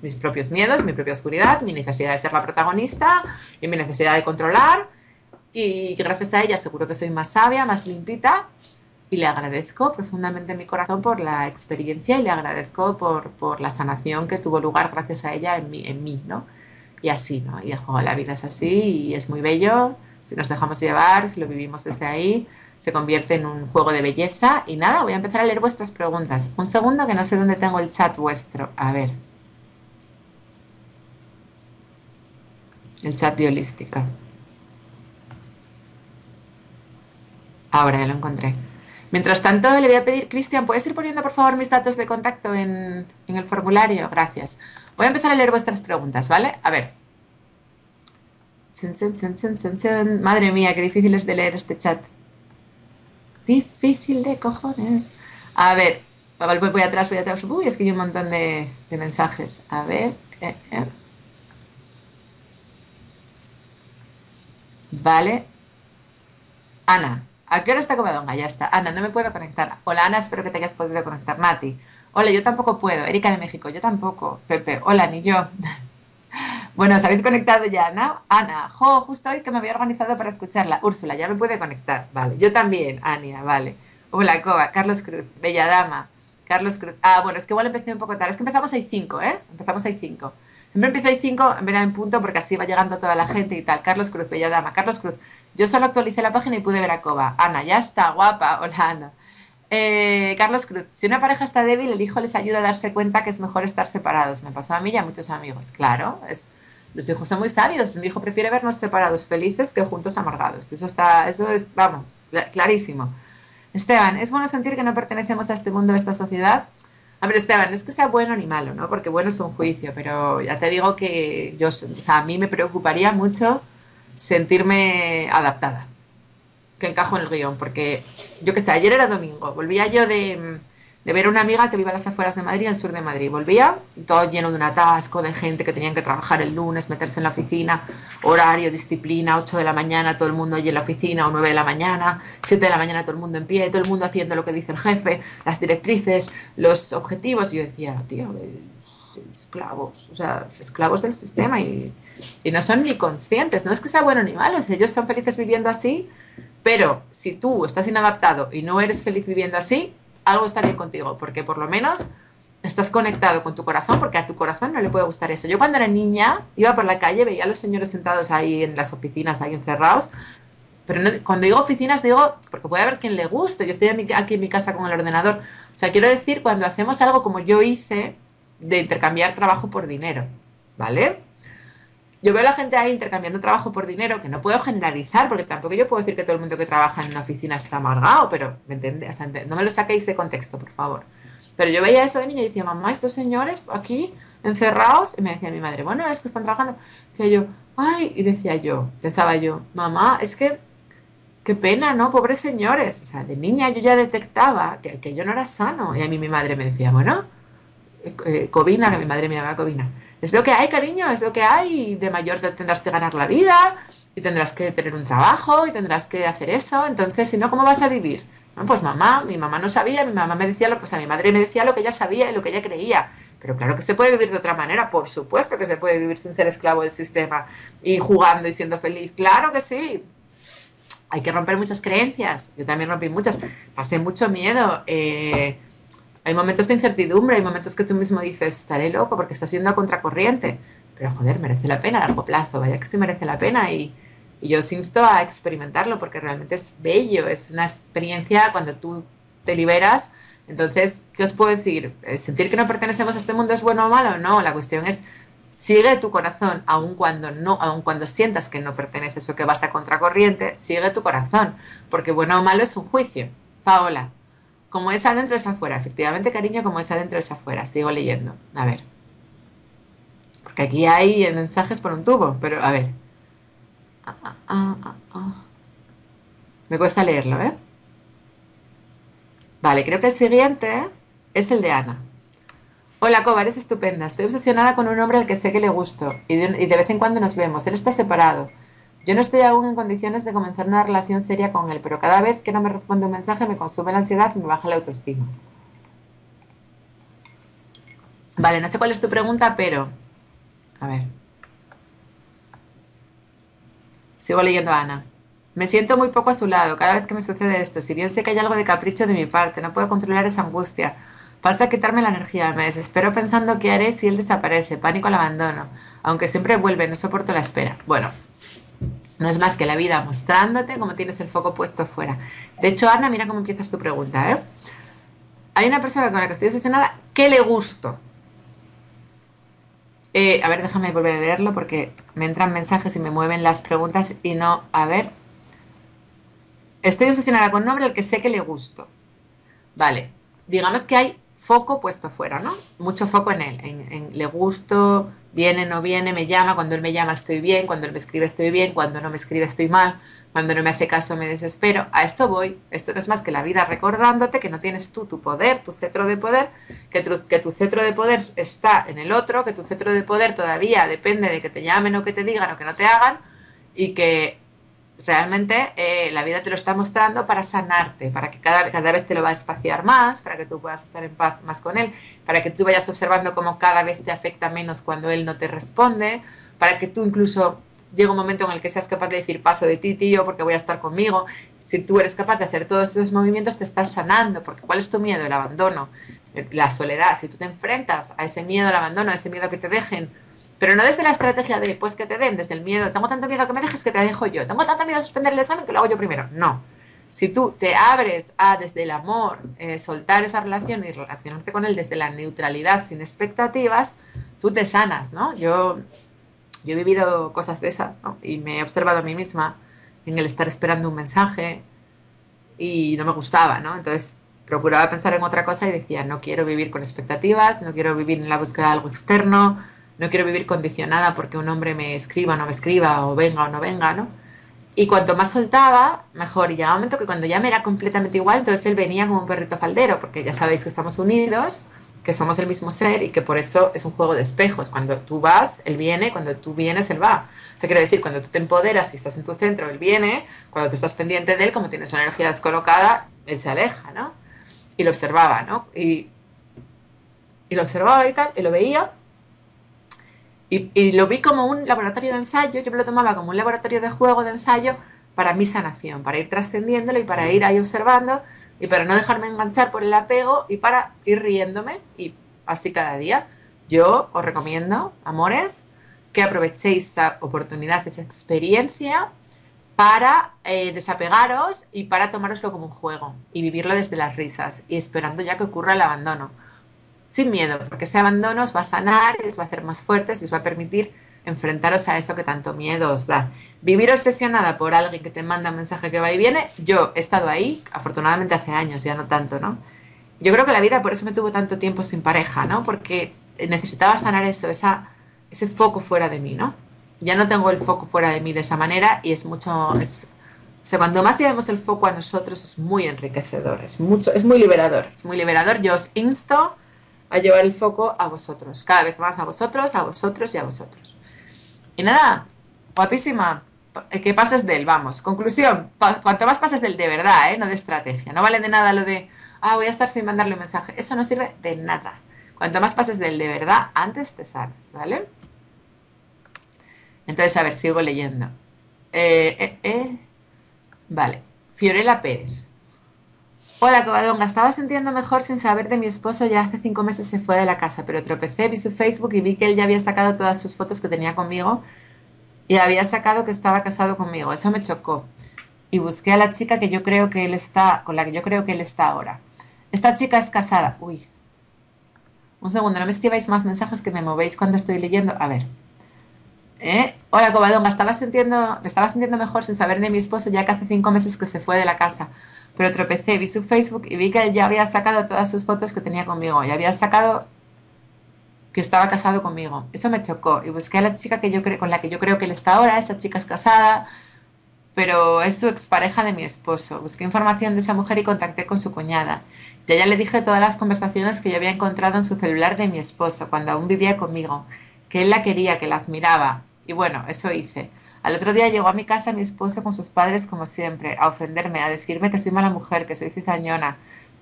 mis propios miedos, mi propia oscuridad, mi necesidad de ser la protagonista y mi necesidad de controlar, y gracias a ella seguro que soy más sabia, más limpita, y le agradezco profundamente en mi corazón por la experiencia y le agradezco por la sanación que tuvo lugar gracias a ella en mí, ¿no? Y así, ¿no? Y el juego de la vida es así y es muy bello, si nos dejamos llevar, si lo vivimos desde ahí, se convierte en un juego de belleza. Y nada, voy a empezar a leer vuestras preguntas. Un segundo, que no sé dónde tengo el chat vuestro, a ver. El chat de holística. Ahora ya lo encontré. Mientras tanto, le voy a pedir, Cristian, ¿puedes ir poniendo por favor mis datos de contacto en el formulario? Gracias. Voy a empezar a leer vuestras preguntas, ¿vale? A ver. Chun, chun, chun, chun, chun, chun. Madre mía, qué difícil es de leer este chat. Difícil de cojones. A ver, voy atrás. Uy, es que hay un montón de mensajes. A ver. Vale. Ana, ¿a qué hora está Covadonga? Ya está. Ana, no me puedo conectar. Hola, Ana, espero que te hayas podido conectar. Nati, hola, yo tampoco puedo. Erika de México, yo tampoco. Pepe, hola, ni yo. Bueno, ¿os habéis conectado ya, Ana? Ana, jo, justo hoy que me había organizado para escucharla. Úrsula, ya me puede conectar. Vale, yo también, Ania, vale. Hola, Cova, Carlos Cruz, bella dama. Carlos Cruz, ah, bueno, es que igual empecé un poco tarde. Es que empezamos a 5, ¿eh? Empezamos a 5. Siempre empiezo a 5 en vez de en punto porque así va llegando toda la gente y tal. Carlos Cruz, bella dama. Carlos Cruz, yo solo actualicé la página y pude ver a Cova. Ana, ya está, guapa. Hola, Ana. Carlos Cruz, si una pareja está débil, el hijo les ayuda a darse cuenta que es mejor estar separados. Me pasó a mí y a muchos amigos. Claro, los hijos son muy sabios. Un hijo prefiere vernos separados felices que juntos amargados. Eso es, vamos, clarísimo. Esteban, ¿es bueno sentir que no pertenecemos a este mundo, a esta sociedad? A ver, Esteban, no es que sea bueno ni malo, ¿no? Porque bueno es un juicio, pero ya te digo que yo, o sea, a mí me preocuparía mucho sentirme adaptada, que encajo en el guión, porque yo qué sé, ayer era domingo, volvía yo de ver a una amiga que vive a las afueras de Madrid, al sur de Madrid, volvía todo lleno de un atasco de gente que tenían que trabajar el lunes, meterse en la oficina, horario, disciplina, 8 de la mañana todo el mundo allí en la oficina, o 9 de la mañana, 7 de la mañana todo el mundo en pie, todo el mundo haciendo lo que dice el jefe, las directrices, los objetivos, y yo decía, tío, esclavos, o sea, esclavos del sistema, y no son ni conscientes, no es que sea bueno ni malo, ellos son felices viviendo así, pero si tú estás inadaptado y no eres feliz viviendo así, algo está bien contigo, porque por lo menos estás conectado con tu corazón, porque a tu corazón no le puede gustar eso. Yo cuando era niña iba por la calle, veía a los señores sentados ahí en las oficinas, ahí encerrados, pero no, cuando digo oficinas digo, porque puede haber quien le guste, yo estoy aquí en mi casa con el ordenador, o sea, quiero decir, cuando hacemos algo como yo hice, de intercambiar trabajo por dinero, ¿vale? Yo veo a la gente ahí intercambiando trabajo por dinero, que no puedo generalizar, porque tampoco yo puedo decir que todo el mundo que trabaja en una oficina está amargado, pero ¿me entendéis? O sea, no me lo saquéis de contexto, por favor. Pero yo veía eso de niño y decía, mamá, estos señores aquí encerrados, y me decía mi madre, bueno, es que están trabajando. Decía yo, ay, y decía yo, pensaba yo, mamá, es que qué pena, ¿no? Pobres señores. O sea, de niña yo ya detectaba que yo no era sano, y a mí mi madre me decía, bueno, Covina, que mi madre me llamaba Covina. Es lo que hay, cariño, es lo que hay, y de mayor te tendrás que ganar la vida, y tendrás que tener un trabajo, y tendrás que hacer eso, entonces, si no, ¿cómo vas a vivir? No, pues mamá, mi mamá no sabía, mi mamá me decía, pues a mi madre me decía lo que ella sabía y lo que ella creía, pero claro que se puede vivir de otra manera, por supuesto que se puede vivir sin ser esclavo del sistema, y jugando y siendo feliz, claro que sí. Hay que romper muchas creencias, yo también rompí muchas, pasé mucho miedo, hay momentos de incertidumbre, hay momentos que tú mismo dices, estaré loco porque estás yendo a contracorriente. Pero joder, merece la pena a largo plazo, vaya que sí merece la pena. Y yo os insto a experimentarlo porque realmente es bello, es una experiencia cuando tú te liberas. Entonces, ¿qué os puedo decir? ¿Sentir que no pertenecemos a este mundo es bueno o malo? No, la cuestión es, sigue tu corazón, aun cuando sientas que no perteneces o que vas a contracorriente, sigue tu corazón. Porque bueno o malo es un juicio. Paola. Como es adentro es afuera, efectivamente, cariño, como es adentro es afuera. Sigo leyendo, a ver. Porque aquí hay mensajes por un tubo, pero a ver. Me cuesta leerlo, ¿eh? Vale, creo que el siguiente es el de Ana. Hola, Coba, eres estupenda. Estoy obsesionada con un hombre al que sé que le gusto y de vez en cuando nos vemos. Él está separado. Yo no estoy aún en condiciones de comenzar una relación seria con él, pero cada vez que no me responde un mensaje me consume la ansiedad y me baja la autoestima. Vale, no sé cuál es tu pregunta, pero... A ver. Sigo leyendo a Ana. Me siento muy poco a su lado cada vez que me sucede esto. Si bien sé que hay algo de capricho de mi parte, no puedo controlar esa angustia. Pasa a quitarme la energía, me desespero pensando qué haré si él desaparece, pánico al abandono. Aunque siempre vuelve, no soporto la espera. Bueno, no es más que la vida mostrándote cómo tienes el foco puesto afuera. De hecho, Ana, mira cómo empiezas tu pregunta, ¿eh? Hay una persona con la que estoy obsesionada que le gusto. A ver, déjame volver a leerlo porque me entran mensajes y me mueven las preguntas y no... A ver. Estoy obsesionada con un hombre al que sé que le gusto. Vale, digamos que hay... foco puesto fuera, ¿no? Mucho foco en él, en le gusto, viene, no viene, me llama, cuando él me llama estoy bien, cuando él me escribe estoy bien, cuando no me escribe estoy mal, cuando no me hace caso me desespero. A esto voy, esto no es más que la vida recordándote que no tienes tú tu poder, tu cetro de poder, que tu cetro de poder está en el otro, que tu cetro de poder todavía depende de que te llamen o que te digan o que no te hagan y que realmente la vida te lo está mostrando para sanarte, para que cada vez te lo va a espaciar más, para que tú puedas estar en paz más con él, para que tú vayas observando cómo cada vez te afecta menos cuando él no te responde, para que tú incluso llegue un momento en el que seas capaz de decir paso de ti, tío, porque voy a estar conmigo. Si tú eres capaz de hacer todos esos movimientos te estás sanando, porque ¿cuál es tu miedo? El abandono, la soledad. Si tú te enfrentas a ese miedo al abandono, a ese miedo a que te dejen, pero no desde la estrategia de, pues, que te den, desde el miedo. Tengo tanto miedo que me dejes que te dejo yo. Tengo tanto miedo a suspender el examen que lo hago yo primero. No. Si tú te abres a, desde el amor, soltar esa relación y relacionarte con él desde la neutralidad, sin expectativas, tú te sanas, ¿no? Yo he vivido cosas de esas, ¿no? Y me he observado a mí misma en el estar esperando un mensaje y no me gustaba, ¿no? Entonces procuraba pensar en otra cosa y decía, no quiero vivir con expectativas, no quiero vivir en la búsqueda de algo externo, no quiero vivir condicionada porque un hombre me escriba o no me escriba, o venga o no venga, ¿no? Y cuanto más soltaba, mejor. Y llegaba un momento que cuando ya me era completamente igual, entonces él venía como un perrito faldero, porque ya sabéis que estamos unidos, que somos el mismo ser y que por eso es un juego de espejos. Cuando tú vas, él viene, cuando tú vienes, él va. O sea, quiero decir, cuando tú te empoderas y estás en tu centro, él viene, cuando tú estás pendiente de él, como tienes una energía descolocada, él se aleja, ¿no? Y lo observaba, ¿no? Y lo observaba y tal, y lo veía. Y lo vi como un laboratorio de ensayo, yo me lo tomaba como un laboratorio de juego de ensayo para mi sanación, para ir trascendiéndolo y para ir ahí observando y para no dejarme enganchar por el apego y para ir riéndome y así cada día. Yo os recomiendo, amores, que aprovechéis esa oportunidad, esa experiencia para desapegaros y para tomároslo como un juego y vivirlo desde las risas y esperando ya que ocurra el abandono. Sin miedo, porque ese abandono os va a sanar, os va a hacer más fuertes y os va a permitir enfrentaros a eso que tanto miedo os da. Vivir obsesionada por alguien que te manda un mensaje que va y viene, yo he estado ahí, afortunadamente hace años, ya no tanto, ¿no? Yo creo que la vida por eso me tuvo tanto tiempo sin pareja, ¿no? Porque necesitaba sanar eso, ese foco fuera de mí, ¿no? Ya no tengo el foco fuera de mí de esa manera y es mucho... O sea, cuando más llevemos el foco a nosotros es muy enriquecedor, es muy liberador. Es muy liberador, yo os insto... a llevar el foco a vosotros, cada vez más a vosotros y a vosotros. Y nada, guapísima, que pases de él, vamos. Conclusión, cuanto más pases de él de verdad, ¿eh? No de estrategia. No vale de nada lo de, voy a estar sin mandarle un mensaje. Eso no sirve de nada. Cuanto más pases de él de verdad, antes te sanas, ¿vale? Entonces, a ver, sigo leyendo. Vale, Fiorella Pérez. Hola, Covadonga. Estaba sintiendo mejor sin saber de mi esposo. Ya hace 5 meses se fue de la casa, pero tropecé, vi su Facebook y vi que él ya había sacado todas sus fotos que tenía conmigo y había sacado que estaba casado conmigo. Eso me chocó. Y busqué a la chica que yo creo que él está, con la que yo creo que él está ahora. Esta chica es casada. Uy. Un segundo, no me escribáis más mensajes que me movéis cuando estoy leyendo. A ver. Hola, Covadonga. Me estaba sintiendo mejor sin saber de mi esposo ya que hace 5 meses que se fue de la casa. Pero tropecé, vi su Facebook y vi que él ya había sacado todas sus fotos que tenía conmigo. Ya había sacado que estaba casado conmigo. Eso me chocó. Y busqué a la chica que yo con la que yo creo que él está ahora. Esa chica es casada. pero es su expareja de mi esposo. Busqué información de esa mujer y contacté con su cuñada. Y a ella le dije todas las conversaciones que yo había encontrado en su celular de mi esposo cuando aún vivía conmigo, que él la quería, que la admiraba. Y bueno, eso hice. Al otro día llegó a mi casa mi esposo con sus padres como siempre, a ofenderme, a decirme que soy mala mujer, que soy cizañona,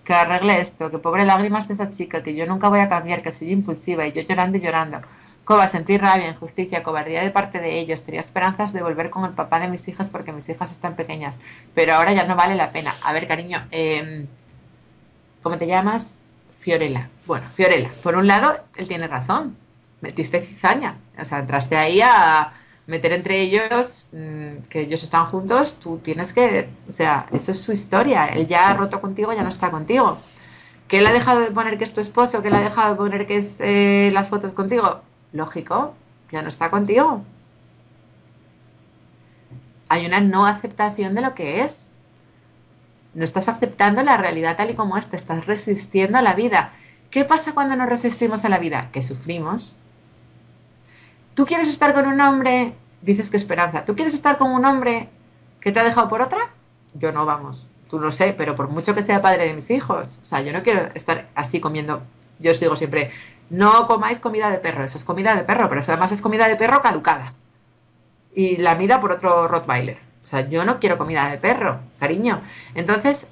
que arregle esto, que pobre lágrimas de esa chica, que yo nunca voy a cambiar, que soy impulsiva, y yo llorando y llorando. Coba, sentí rabia, injusticia, cobardía de parte de ellos. Tenía esperanzas de volver con el papá de mis hijas porque mis hijas están pequeñas, pero ahora ya no vale la pena. A ver, cariño, ¿cómo te llamas? Fiorella. Bueno, Fiorella, por un lado, él tiene razón, metiste cizaña, o sea, entraste ahí a meter entre ellos, que ellos están juntos, tú tienes que, o sea, eso es su historia, él ya ha roto contigo, ya no está contigo. ¿Que él ha dejado de poner que es tu esposo? ¿Que él ha dejado de poner que es las fotos contigo? Lógico, ya no está contigo. Hay una no aceptación de lo que es. No estás aceptando la realidad tal y como es, te estás resistiendo a la vida. ¿Qué pasa cuando nos resistimos a la vida? Que sufrimos. Tú quieres estar con un hombre, dices que esperanza. ¿Tú quieres estar con un hombre que te ha dejado por otra? Yo no, vamos. Tú no sé, pero por mucho que sea padre de mis hijos. O sea, yo no quiero estar así comiendo. Yo os digo siempre, no comáis comida de perro, eso es comida de perro, pero eso además es comida de perro caducada y lamida por otro Rottweiler. O sea, yo no quiero comida de perro, cariño. Entonces,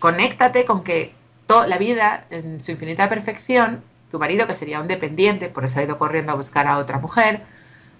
conéctate con que toda la vida, en su infinita perfección, tu marido, que sería un dependiente, por eso ha ido corriendo a buscar a otra mujer,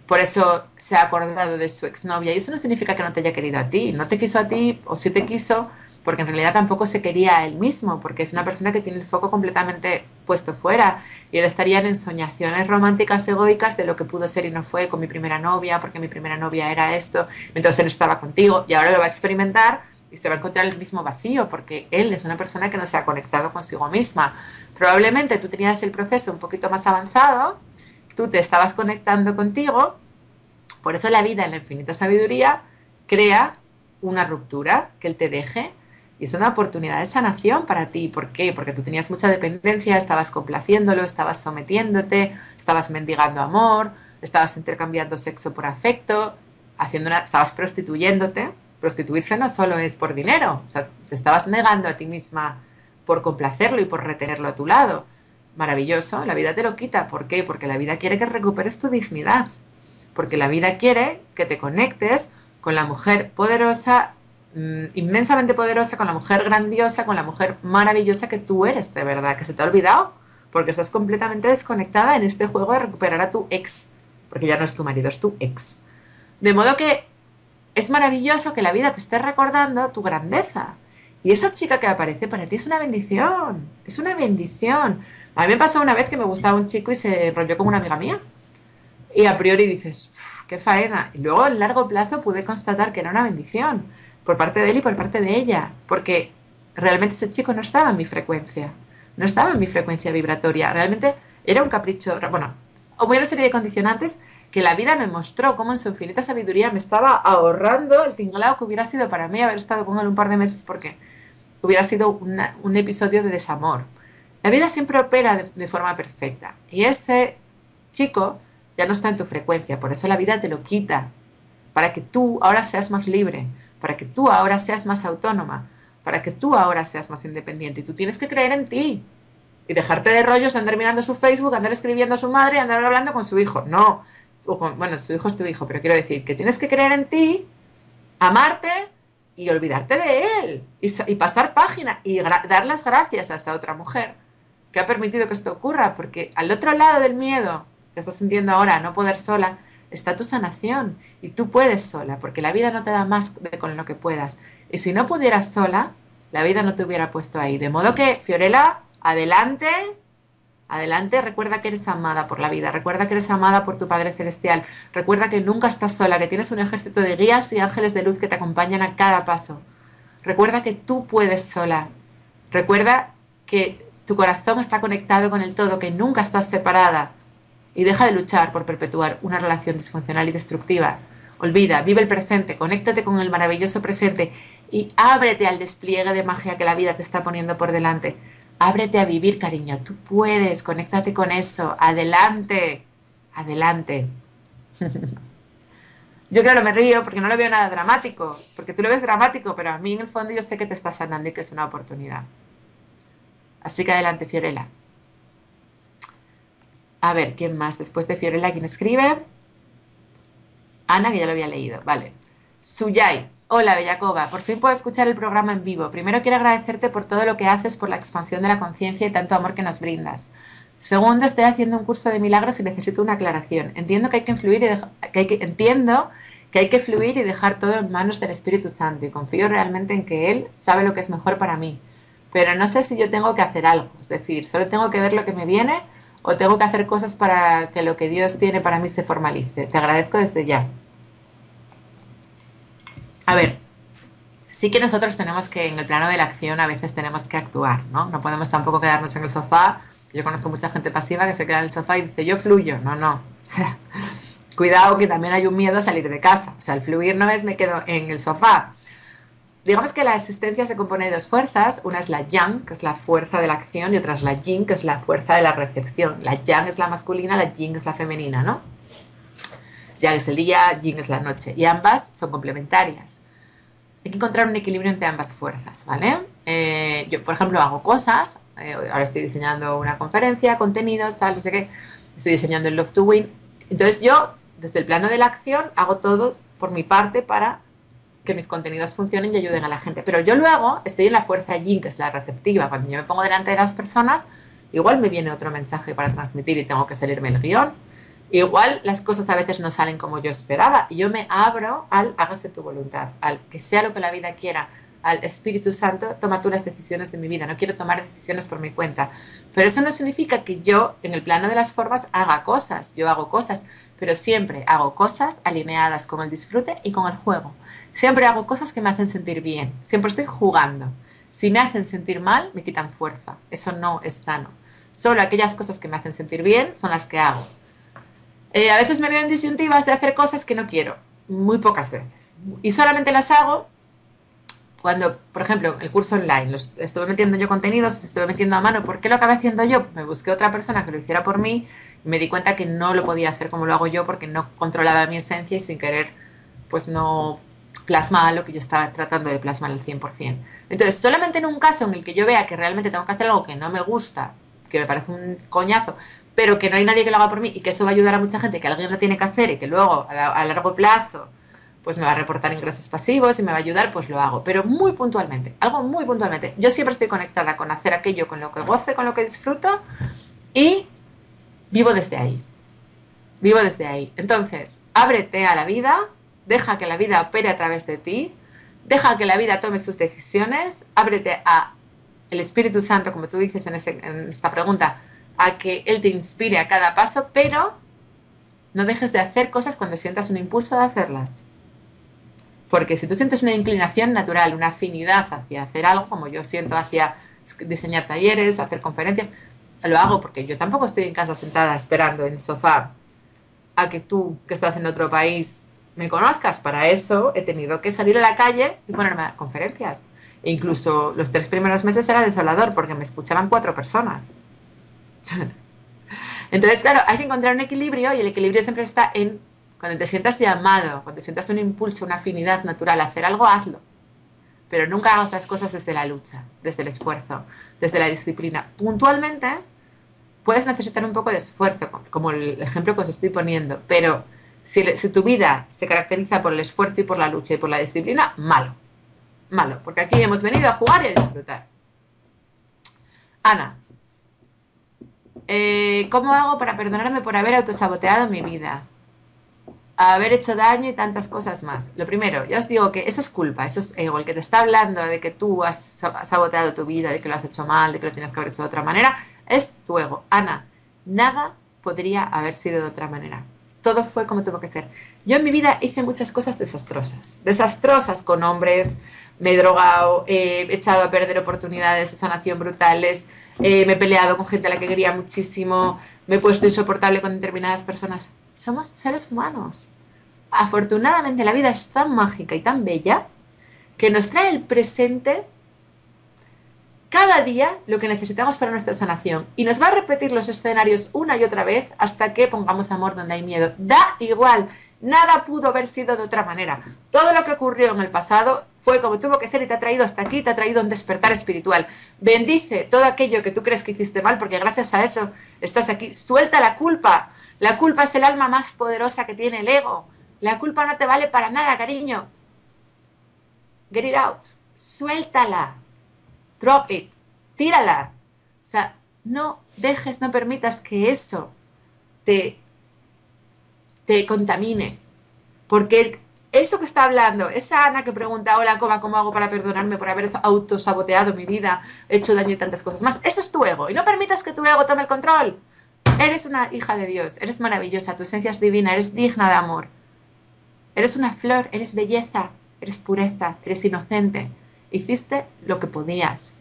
por eso se ha acordado de su exnovia, y eso no significa que no te haya querido a ti, no te quiso a ti, o sí te quiso, porque en realidad tampoco se quería a él mismo, porque es una persona que tiene el foco completamente puesto fuera, y él estaría en ensoñaciones románticas egoicas de lo que pudo ser y no fue con mi primera novia, porque mi primera novia era esto, mientras él estaba contigo, y ahora lo va a experimentar y se va a encontrar el mismo vacío, porque él es una persona que no se ha conectado consigo misma. Probablemente tú tenías el proceso un poquito más avanzado, tú te estabas conectando contigo, por eso la vida en la infinita sabiduría crea una ruptura, que él te deje. Y es una oportunidad de sanación para ti. ¿Por qué? Porque tú tenías mucha dependencia, estabas complaciéndolo, estabas sometiéndote, estabas mendigando amor, estabas intercambiando sexo por afecto, estabas prostituyéndote. Prostituirse no solo es por dinero, o sea, te estabas negando a ti misma por complacerlo y por retenerlo a tu lado. Maravilloso, la vida te lo quita. ¿Por qué? Porque la vida quiere que recuperes tu dignidad, porque la vida quiere que te conectes con la mujer poderosa, inmensamente poderosa, con la mujer grandiosa, con la mujer maravillosa que tú eres de verdad, que se te ha olvidado porque estás completamente desconectada en este juego de recuperar a tu ex, porque ya no es tu marido, es tu ex. De modo que es maravilloso que la vida te esté recordando tu grandeza, y esa chica que aparece para ti es una bendición, es una bendición. A mí me pasó una vez que me gustaba un chico y se enrolló con una amiga mía, y a priori dices, qué faena, y luego en largo plazo pude constatar que era una bendición por parte de él y por parte de ella, porque realmente ese chico no estaba en mi frecuencia, no estaba en mi frecuencia vibratoria, realmente era un capricho, bueno, hubo una serie de condicionantes que la vida me mostró cómo en su infinita sabiduría me estaba ahorrando el tinglao que hubiera sido para mí haber estado con él un par de meses, porque hubiera sido un episodio de desamor. La vida siempre opera de forma perfecta, y ese chico ya no está en tu frecuencia, por eso la vida te lo quita, para que tú ahora seas más libre, para que tú ahora seas más autónoma, para que tú ahora seas más independiente. Y tú tienes que creer en ti y dejarte de rollos, andar mirando su Facebook, andar escribiendo a su madre, andar hablando con su hijo. No, bueno, su hijo es tu hijo, pero quiero decir que tienes que creer en ti, amarte y olvidarte de él y pasar página y dar las gracias a esa otra mujer que ha permitido que esto ocurra, porque al otro lado del miedo que estás sintiendo ahora a no poder sola, está tu sanación, y tú puedes sola, porque la vida no te da más con lo que puedas. Y si no pudieras sola, la vida no te hubiera puesto ahí. De modo que, Fiorella, adelante, adelante, recuerda que eres amada por la vida, recuerda que eres amada por tu Padre Celestial, recuerda que nunca estás sola, que tienes un ejército de guías y ángeles de luz que te acompañan a cada paso. Recuerda que tú puedes sola, recuerda que tu corazón está conectado con el todo, que nunca estás separada. Y deja de luchar por perpetuar una relación disfuncional y destructiva. Olvida, vive el presente, conéctate con el maravilloso presente y ábrete al despliegue de magia que la vida te está poniendo por delante. Ábrete a vivir, cariño, tú puedes, conéctate con eso, adelante, adelante. Yo claro me río porque no lo veo nada dramático, porque tú lo ves dramático, pero a mí en el fondo yo sé que te está sanando y que es una oportunidad. Así que adelante, Fiorella. A ver, ¿quién más? Después de Fiorella, ¿quién escribe? Ana, que ya lo había leído, vale. Suyai, hola Bellacova, por fin puedo escuchar el programa en vivo. Primero quiero agradecerte por todo lo que haces, por la expansión de la conciencia y tanto amor que nos brindas. Segundo, estoy haciendo un curso de milagros y necesito una aclaración. Entiendo que hay que fluir y dejar todo en manos del Espíritu Santo y confío realmente en que Él sabe lo que es mejor para mí. Pero no sé si yo tengo que hacer algo, es decir, solo tengo que ver lo que me viene o tengo que hacer cosas para que lo que Dios tiene para mí se formalice. Te agradezco desde ya. A ver, sí que nosotros tenemos que, en el plano de la acción, a veces tenemos que actuar, ¿no? No podemos tampoco quedarnos en el sofá. Yo conozco mucha gente pasiva que se queda en el sofá y dice, yo fluyo. No, no. O sea, cuidado que también hay un miedo a salir de casa. O sea, el fluir no es me quedo en el sofá. Digamos que la existencia se compone de dos fuerzas. Una es la yang, que es la fuerza de la acción, y otra es la yin, que es la fuerza de la recepción. La yang es la masculina, la yin es la femenina, ¿no? Yang es el día, yin es la noche. Y ambas son complementarias. Hay que encontrar un equilibrio entre ambas fuerzas, ¿vale? Yo, por ejemplo, hago cosas. Ahora estoy diseñando una conferencia, contenidos, tal, no sé qué. Estoy diseñando el Love to Win. Entonces yo, desde el plano de la acción, hago todo por mi parte para que mis contenidos funcionen y ayuden a la gente. Pero yo luego estoy en la fuerza yin, que es la receptiva. Cuando yo me pongo delante de las personas, igual me viene otro mensaje para transmitir y tengo que salirme el guión. Igual las cosas a veces no salen como yo esperaba. Y yo me abro al hágase tu voluntad, al que sea lo que la vida quiera, al Espíritu Santo, toma tú las decisiones de mi vida, no quiero tomar decisiones por mi cuenta. Pero eso no significa que yo, en el plano de las formas, haga cosas. Yo hago cosas, pero siempre hago cosas alineadas con el disfrute y con el juego. Siempre hago cosas que me hacen sentir bien, siempre estoy jugando. Si me hacen sentir mal, me quitan fuerza, eso no es sano. Solo aquellas cosas que me hacen sentir bien son las que hago. A veces me veo en disyuntivas de hacer cosas que no quiero, muy pocas veces. Y solamente las hago cuando, por ejemplo, el curso online, estuve metiendo yo contenidos, los estuve metiendo a mano. ¿Por qué lo acabé haciendo yo? Me busqué otra persona que lo hiciera por mí y me di cuenta que no lo podía hacer como lo hago yo porque no controlaba mi esencia y sin querer, pues no plasmaba lo que yo estaba tratando de plasmar al 100%. Entonces, solamente en un caso en el que yo vea que realmente tengo que hacer algo que no me gusta, que me parece un coñazo, pero que no hay nadie que lo haga por mí y que eso va a ayudar a mucha gente, que alguien lo tiene que hacer y que luego, a largo plazo, pues me va a reportar ingresos pasivos y me va a ayudar, pues lo hago. Pero muy puntualmente, algo muy puntualmente. Yo siempre estoy conectada con hacer aquello con lo que goce, con lo que disfruto y vivo desde ahí. Vivo desde ahí. Entonces, ábrete a la vida, deja que la vida opere a través de ti, deja que la vida tome sus decisiones, ábrete a el Espíritu Santo, como tú dices en esta pregunta, a que Él te inspire a cada paso, pero no dejes de hacer cosas cuando sientas un impulso de hacerlas. Porque si tú sientes una inclinación natural, una afinidad hacia hacer algo, como yo siento hacia diseñar talleres, hacer conferencias, lo hago porque yo tampoco estoy en casa sentada esperando en el sofá a que tú, que estás en otro país, me conozcas. Para eso he tenido que salir a la calle y ponerme a dar conferencias. E incluso los 3 primeros meses era desolador porque me escuchaban 4 personas. Entonces, claro, hay que encontrar un equilibrio y el equilibrio siempre está en cuando te sientas llamado, cuando te sientas un impulso, una afinidad natural a hacer algo, hazlo. Pero nunca hagas las cosas desde la lucha, desde el esfuerzo, desde la disciplina. Puntualmente puedes necesitar un poco de esfuerzo, como el ejemplo que os estoy poniendo. Pero si tu vida se caracteriza por el esfuerzo y por la lucha y por la disciplina, malo. Malo, porque aquí hemos venido a jugar y a disfrutar. Ana. ¿Cómo hago para perdonarme por haber autosaboteado mi vida? Haber hecho daño y tantas cosas más. Lo primero, ya os digo que eso es culpa, eso es ego, el que te está hablando de que tú has saboteado tu vida, de que lo has hecho mal, de que lo tienes que haber hecho de otra manera, es tu ego. Ana, nada podría haber sido de otra manera. Todo fue como tuvo que ser. Yo en mi vida hice muchas cosas desastrosas. Desastrosas con hombres, me he drogado, he echado a perder oportunidades de sanación brutales, me he peleado con gente a la que quería muchísimo, me he puesto insoportable con determinadas personas. Somos seres humanos. Afortunadamente la vida es tan mágica y tan bella que nos trae el presente cada día lo que necesitamos para nuestra sanación y nos va a repetir los escenarios una y otra vez hasta que pongamos amor donde hay miedo. Da igual Nada pudo haber sido de otra manera. Todo lo que ocurrió en el pasado fue como tuvo que ser y te ha traído hasta aquí, te ha traído un despertar espiritual. Bendice todo aquello que tú crees que hiciste mal, porque gracias a eso estás aquí. Suelta la culpa. La culpa es el alma más poderosa que tiene el ego. La culpa no te vale para nada, cariño. Get it out. Suéltala. Drop it. Tírala. O sea, no dejes, no permitas que eso te contamine, porque eso que está hablando, esa Ana que pregunta, hola, ¿cómo hago para perdonarme por haber autosaboteado mi vida, hecho daño y tantas cosas más? Eso es tu ego, y no permitas que tu ego tome el control. Eres una hija de Dios, eres maravillosa, tu esencia es divina, eres digna de amor, eres una flor, eres belleza, eres pureza, eres inocente. Hiciste lo que podías,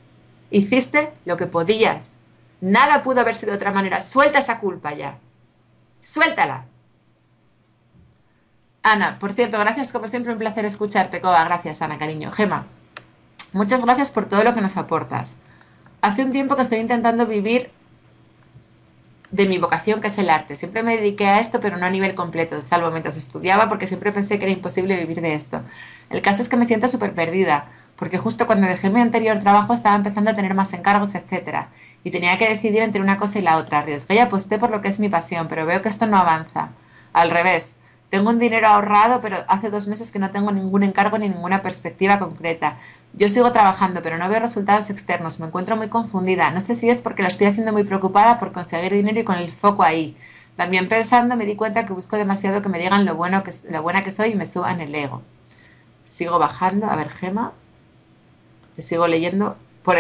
hiciste lo que podías. Nada pudo haber sido de otra manera. Suelta esa culpa ya, suéltala. Ana, por cierto, gracias, como siempre, un placer escucharte, Coba. Gracias, Ana, cariño. Gema, muchas gracias por todo lo que nos aportas. Hace un tiempo que estoy intentando vivir de mi vocación, que es el arte. Siempre me dediqué a esto, pero no a nivel completo, salvo mientras estudiaba, porque siempre pensé que era imposible vivir de esto. El caso es que me siento súper perdida, porque justo cuando dejé mi anterior trabajo estaba empezando a tener más encargos, etc. Y tenía que decidir entre una cosa y la otra. Arriesgué y aposté por lo que es mi pasión, pero veo que esto no avanza. Al revés. Tengo un dinero ahorrado, pero hace 2 meses que no tengo ningún encargo ni ninguna perspectiva concreta. Yo sigo trabajando, pero no veo resultados externos. Me encuentro muy confundida. No sé si es porque la estoy haciendo muy preocupada por conseguir dinero y con el foco ahí. También pensando, me di cuenta que busco demasiado que me digan lo buena que soy y me suban el ego. Sigo bajando. A ver, Gema. Te sigo leyendo. Por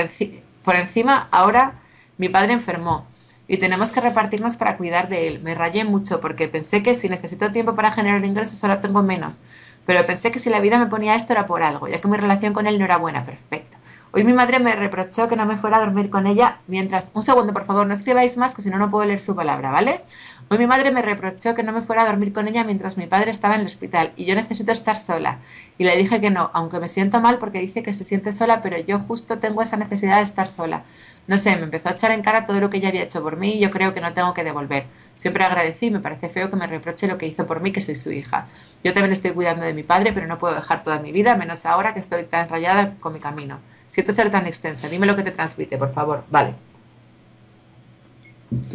encima, ahora mi padre enfermó. Y tenemos que repartirnos para cuidar de él. Me rayé mucho porque pensé que si necesito tiempo para generar ingresos ahora tengo menos. Pero pensé que si la vida me ponía esto era por algo, ya que mi relación con él no era buena. Perfecto. Hoy mi madre me reprochó que no me fuera a dormir con ella mientras... Un segundo, por favor, no escribáis más, que si no, no puedo leer su palabra, ¿vale? Hoy mi madre me reprochó que no me fuera a dormir con ella mientras mi padre estaba en el hospital y yo necesito estar sola. Y le dije que no, aunque me siento mal porque dice que se siente sola, pero yo justo tengo esa necesidad de estar sola. No sé, me empezó a echar en cara todo lo que ella había hecho por mí y yo creo que no tengo que devolver. Siempre agradecí, me parece feo que me reproche lo que hizo por mí, que soy su hija. Yo también estoy cuidando de mi padre, pero no puedo dejar toda mi vida, menos ahora que estoy tan rayada con mi camino. Siento ser tan extensa, dime lo que te transmite, por favor. Vale.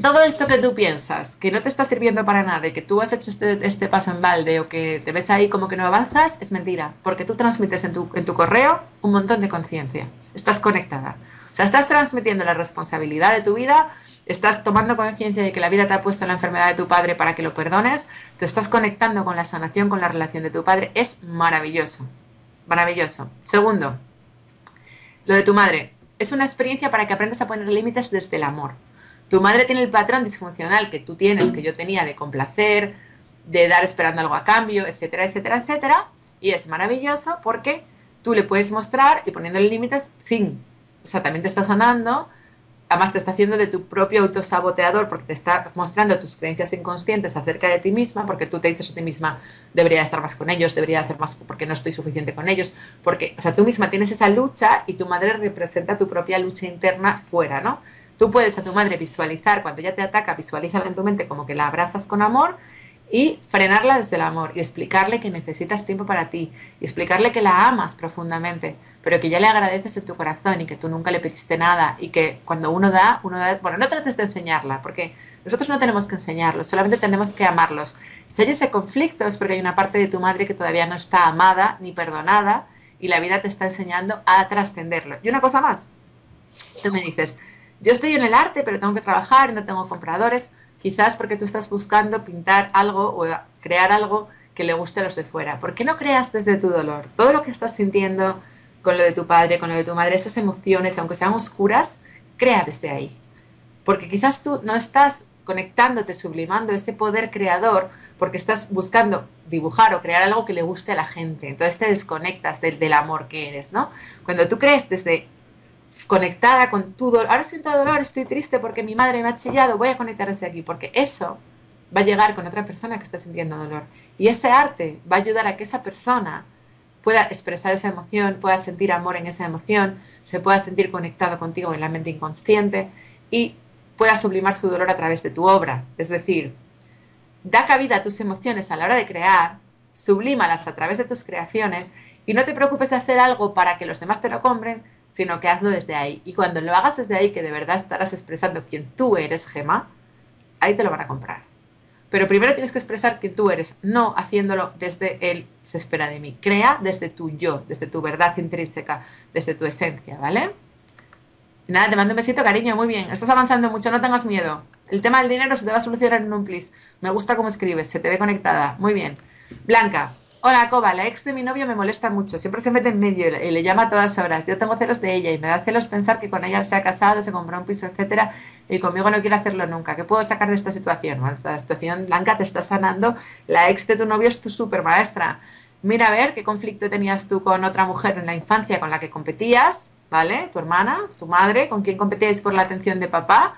Todo esto que tú piensas, que no te está sirviendo para nada, que tú has hecho este paso en balde o que te ves ahí como que no avanzas, es mentira, porque tú transmites en tu correo un montón de conciencia. Estás conectada. O sea, estás transmitiendo la responsabilidad de tu vida, estás tomando conciencia de que la vida te ha puesto la enfermedad de tu padre para que lo perdones, te estás conectando con la sanación, con la relación de tu padre. Es maravilloso, maravilloso. Segundo, lo de tu madre. Es una experiencia para que aprendas a poner límites desde el amor. Tu madre tiene el patrón disfuncional que tú tienes, que yo tenía, de complacer, de dar esperando algo a cambio, etcétera, etcétera, etcétera. Y es maravilloso porque tú le puedes mostrar y poniéndole límites sin... O sea, también te está sanando, además te está haciendo de tu propio autosaboteador porque te está mostrando tus creencias inconscientes acerca de ti misma, porque tú te dices a ti misma, debería estar más con ellos, debería hacer más porque no estoy suficiente con ellos, porque, o sea, tú misma tienes esa lucha y tu madre representa tu propia lucha interna fuera, ¿no? Tú puedes a tu madre visualizar, cuando ella te ataca, visualízala en tu mente como que la abrazas con amor y frenarla desde el amor y explicarle que necesitas tiempo para ti y explicarle que la amas profundamente, pero que ya le agradeces en tu corazón y que tú nunca le pediste nada y que cuando uno da... Bueno, no trates de enseñarla, porque nosotros no tenemos que enseñarlos, solamente tenemos que amarlos. Si hay ese conflicto es porque hay una parte de tu madre que todavía no está amada ni perdonada y la vida te está enseñando a trascenderlo. Y una cosa más, tú me dices, yo estoy en el arte pero tengo que trabajar y no tengo compradores, quizás porque tú estás buscando pintar algo o crear algo que le guste a los de fuera. ¿Por qué no creas desde tu dolor? Todo lo que estás sintiendo... con lo de tu padre, con lo de tu madre, esas emociones, aunque sean oscuras, crea desde ahí. Porque quizás tú no estás conectándote, sublimando ese poder creador, porque estás buscando dibujar o crear algo que le guste a la gente. Entonces te desconectas del amor que eres, ¿no? Cuando tú crees desde conectada con tu dolor, ahora siento dolor, estoy triste porque mi madre me ha chillado, voy a conectar desde aquí, porque eso va a llegar con otra persona que está sintiendo dolor. Y ese arte va a ayudar a que esa persona pueda expresar esa emoción, pueda sentir amor en esa emoción, se pueda sentir conectado contigo en la mente inconsciente y pueda sublimar su dolor a través de tu obra. Es decir, Da cabida a tus emociones a la hora de crear, sublímalas a través de tus creaciones y no te preocupes de hacer algo para que los demás te lo compren, sino que hazlo desde ahí. Y cuando lo hagas desde ahí, que de verdad estarás expresando quién tú eres, Gemma, ahí te lo van a comprar. Pero primero tienes que expresar quién tú eres, no haciéndolo desde el se espera de mí. Crea desde tu yo, desde tu verdad intrínseca, desde tu esencia, ¿vale? Nada, te mando un besito, cariño, muy bien. Estás avanzando mucho, no tengas miedo. El tema del dinero se te va a solucionar en un plis. Me gusta cómo escribes, se te ve conectada. Muy bien. Blanca. Hola, Coba, la ex de mi novio me molesta mucho. Siempre se mete en medio y le llama a todas horas. Yo tengo celos de ella y me da celos pensar que con ella se ha casado, se compró un piso, etcétera, y conmigo no quiere hacerlo nunca. ¿Qué puedo sacar de esta situación? Bueno, esta situación, Blanca, te está sanando. La ex de tu novio es tu super maestra. Mira a ver qué conflicto tenías tú con otra mujer en la infancia con la que competías, ¿vale? Tu hermana, tu madre, con quien competíais por la atención de papá.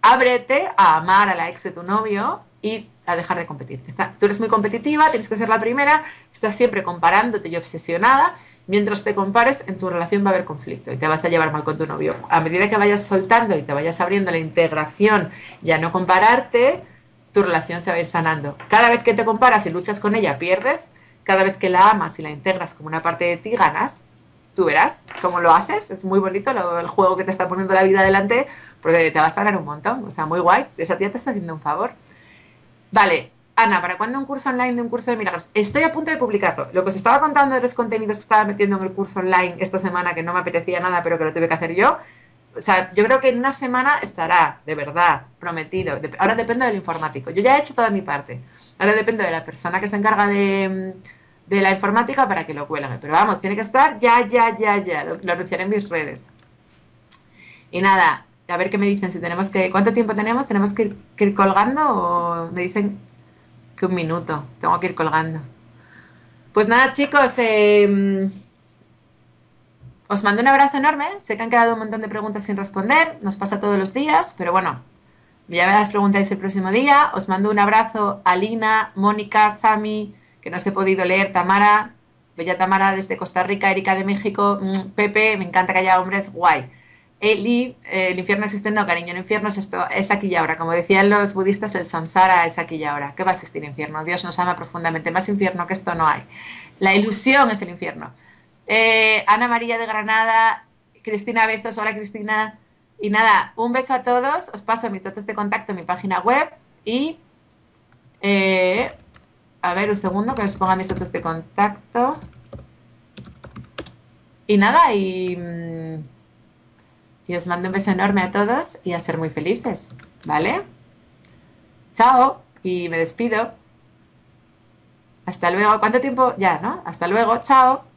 Ábrete a amar a la ex de tu novio y a dejar de competir. Tú eres muy competitiva, tienes que ser la primera, estás siempre comparándote y obsesionada. Mientras te compares, en tu relación va a haber conflicto y te vas a llevar mal con tu novio. A medida que vayas soltando y te vayas abriendo la integración y a no compararte, tu relación se va a ir sanando. Cada vez que te comparas y luchas con ella, pierdes. Cada vez que la amas y la integras como una parte de ti, ganas. Tú verás cómo lo haces, es muy bonito el juego que te está poniendo la vida adelante, porque te vas a ganar un montón, o sea, muy guay, esa tía te está haciendo un favor. Vale, Ana, ¿para cuándo un curso online de un curso de milagros? Estoy a punto de publicarlo, lo que os estaba contando de los contenidos que estaba metiendo en el curso online esta semana, que no me apetecía nada, pero que lo tuve que hacer yo, o sea, yo creo que en una semana estará, de verdad, prometido. Ahora depende del informático, yo ya he hecho toda mi parte, ahora depende de la persona que se encarga de la informática para que lo cuelgue, pero vamos, tiene que estar ya, lo anunciaré en mis redes. Y nada, a ver qué me dicen, si tenemos que, ¿cuánto tiempo tenemos? ¿Tenemos que ir colgando o me dicen que un minuto? Tengo que ir colgando. Pues nada, chicos, os mando un abrazo enorme, sé que han quedado un montón de preguntas sin responder, nos pasa todos los días, pero bueno, ya me las preguntáis el próximo día. Os mando un abrazo a Lina, Mónica, Sami, que no os he podido leer, Tamara, bella Tamara desde Costa Rica, Erika de México, Pepe, me encanta que haya hombres, guay. Eli, el infierno existe, no cariño, el infierno es, esto, es aquí y ahora, como decían los budistas, el samsara es aquí y ahora, ¿qué va a existir infierno? Dios nos ama profundamente, más infierno que esto no hay, la ilusión es el infierno. Ana María de Granada, Cristina Bezos, hola Cristina, y nada, un beso a todos, os paso mis datos de contacto en mi página web y... a ver, un segundo, que os ponga mis datos de contacto. Y nada, y os mando un beso enorme a todos y a ser muy felices, ¿vale? Chao, y me despido. Hasta luego. ¿Cuánto tiempo? Ya, ¿no? Hasta luego, chao.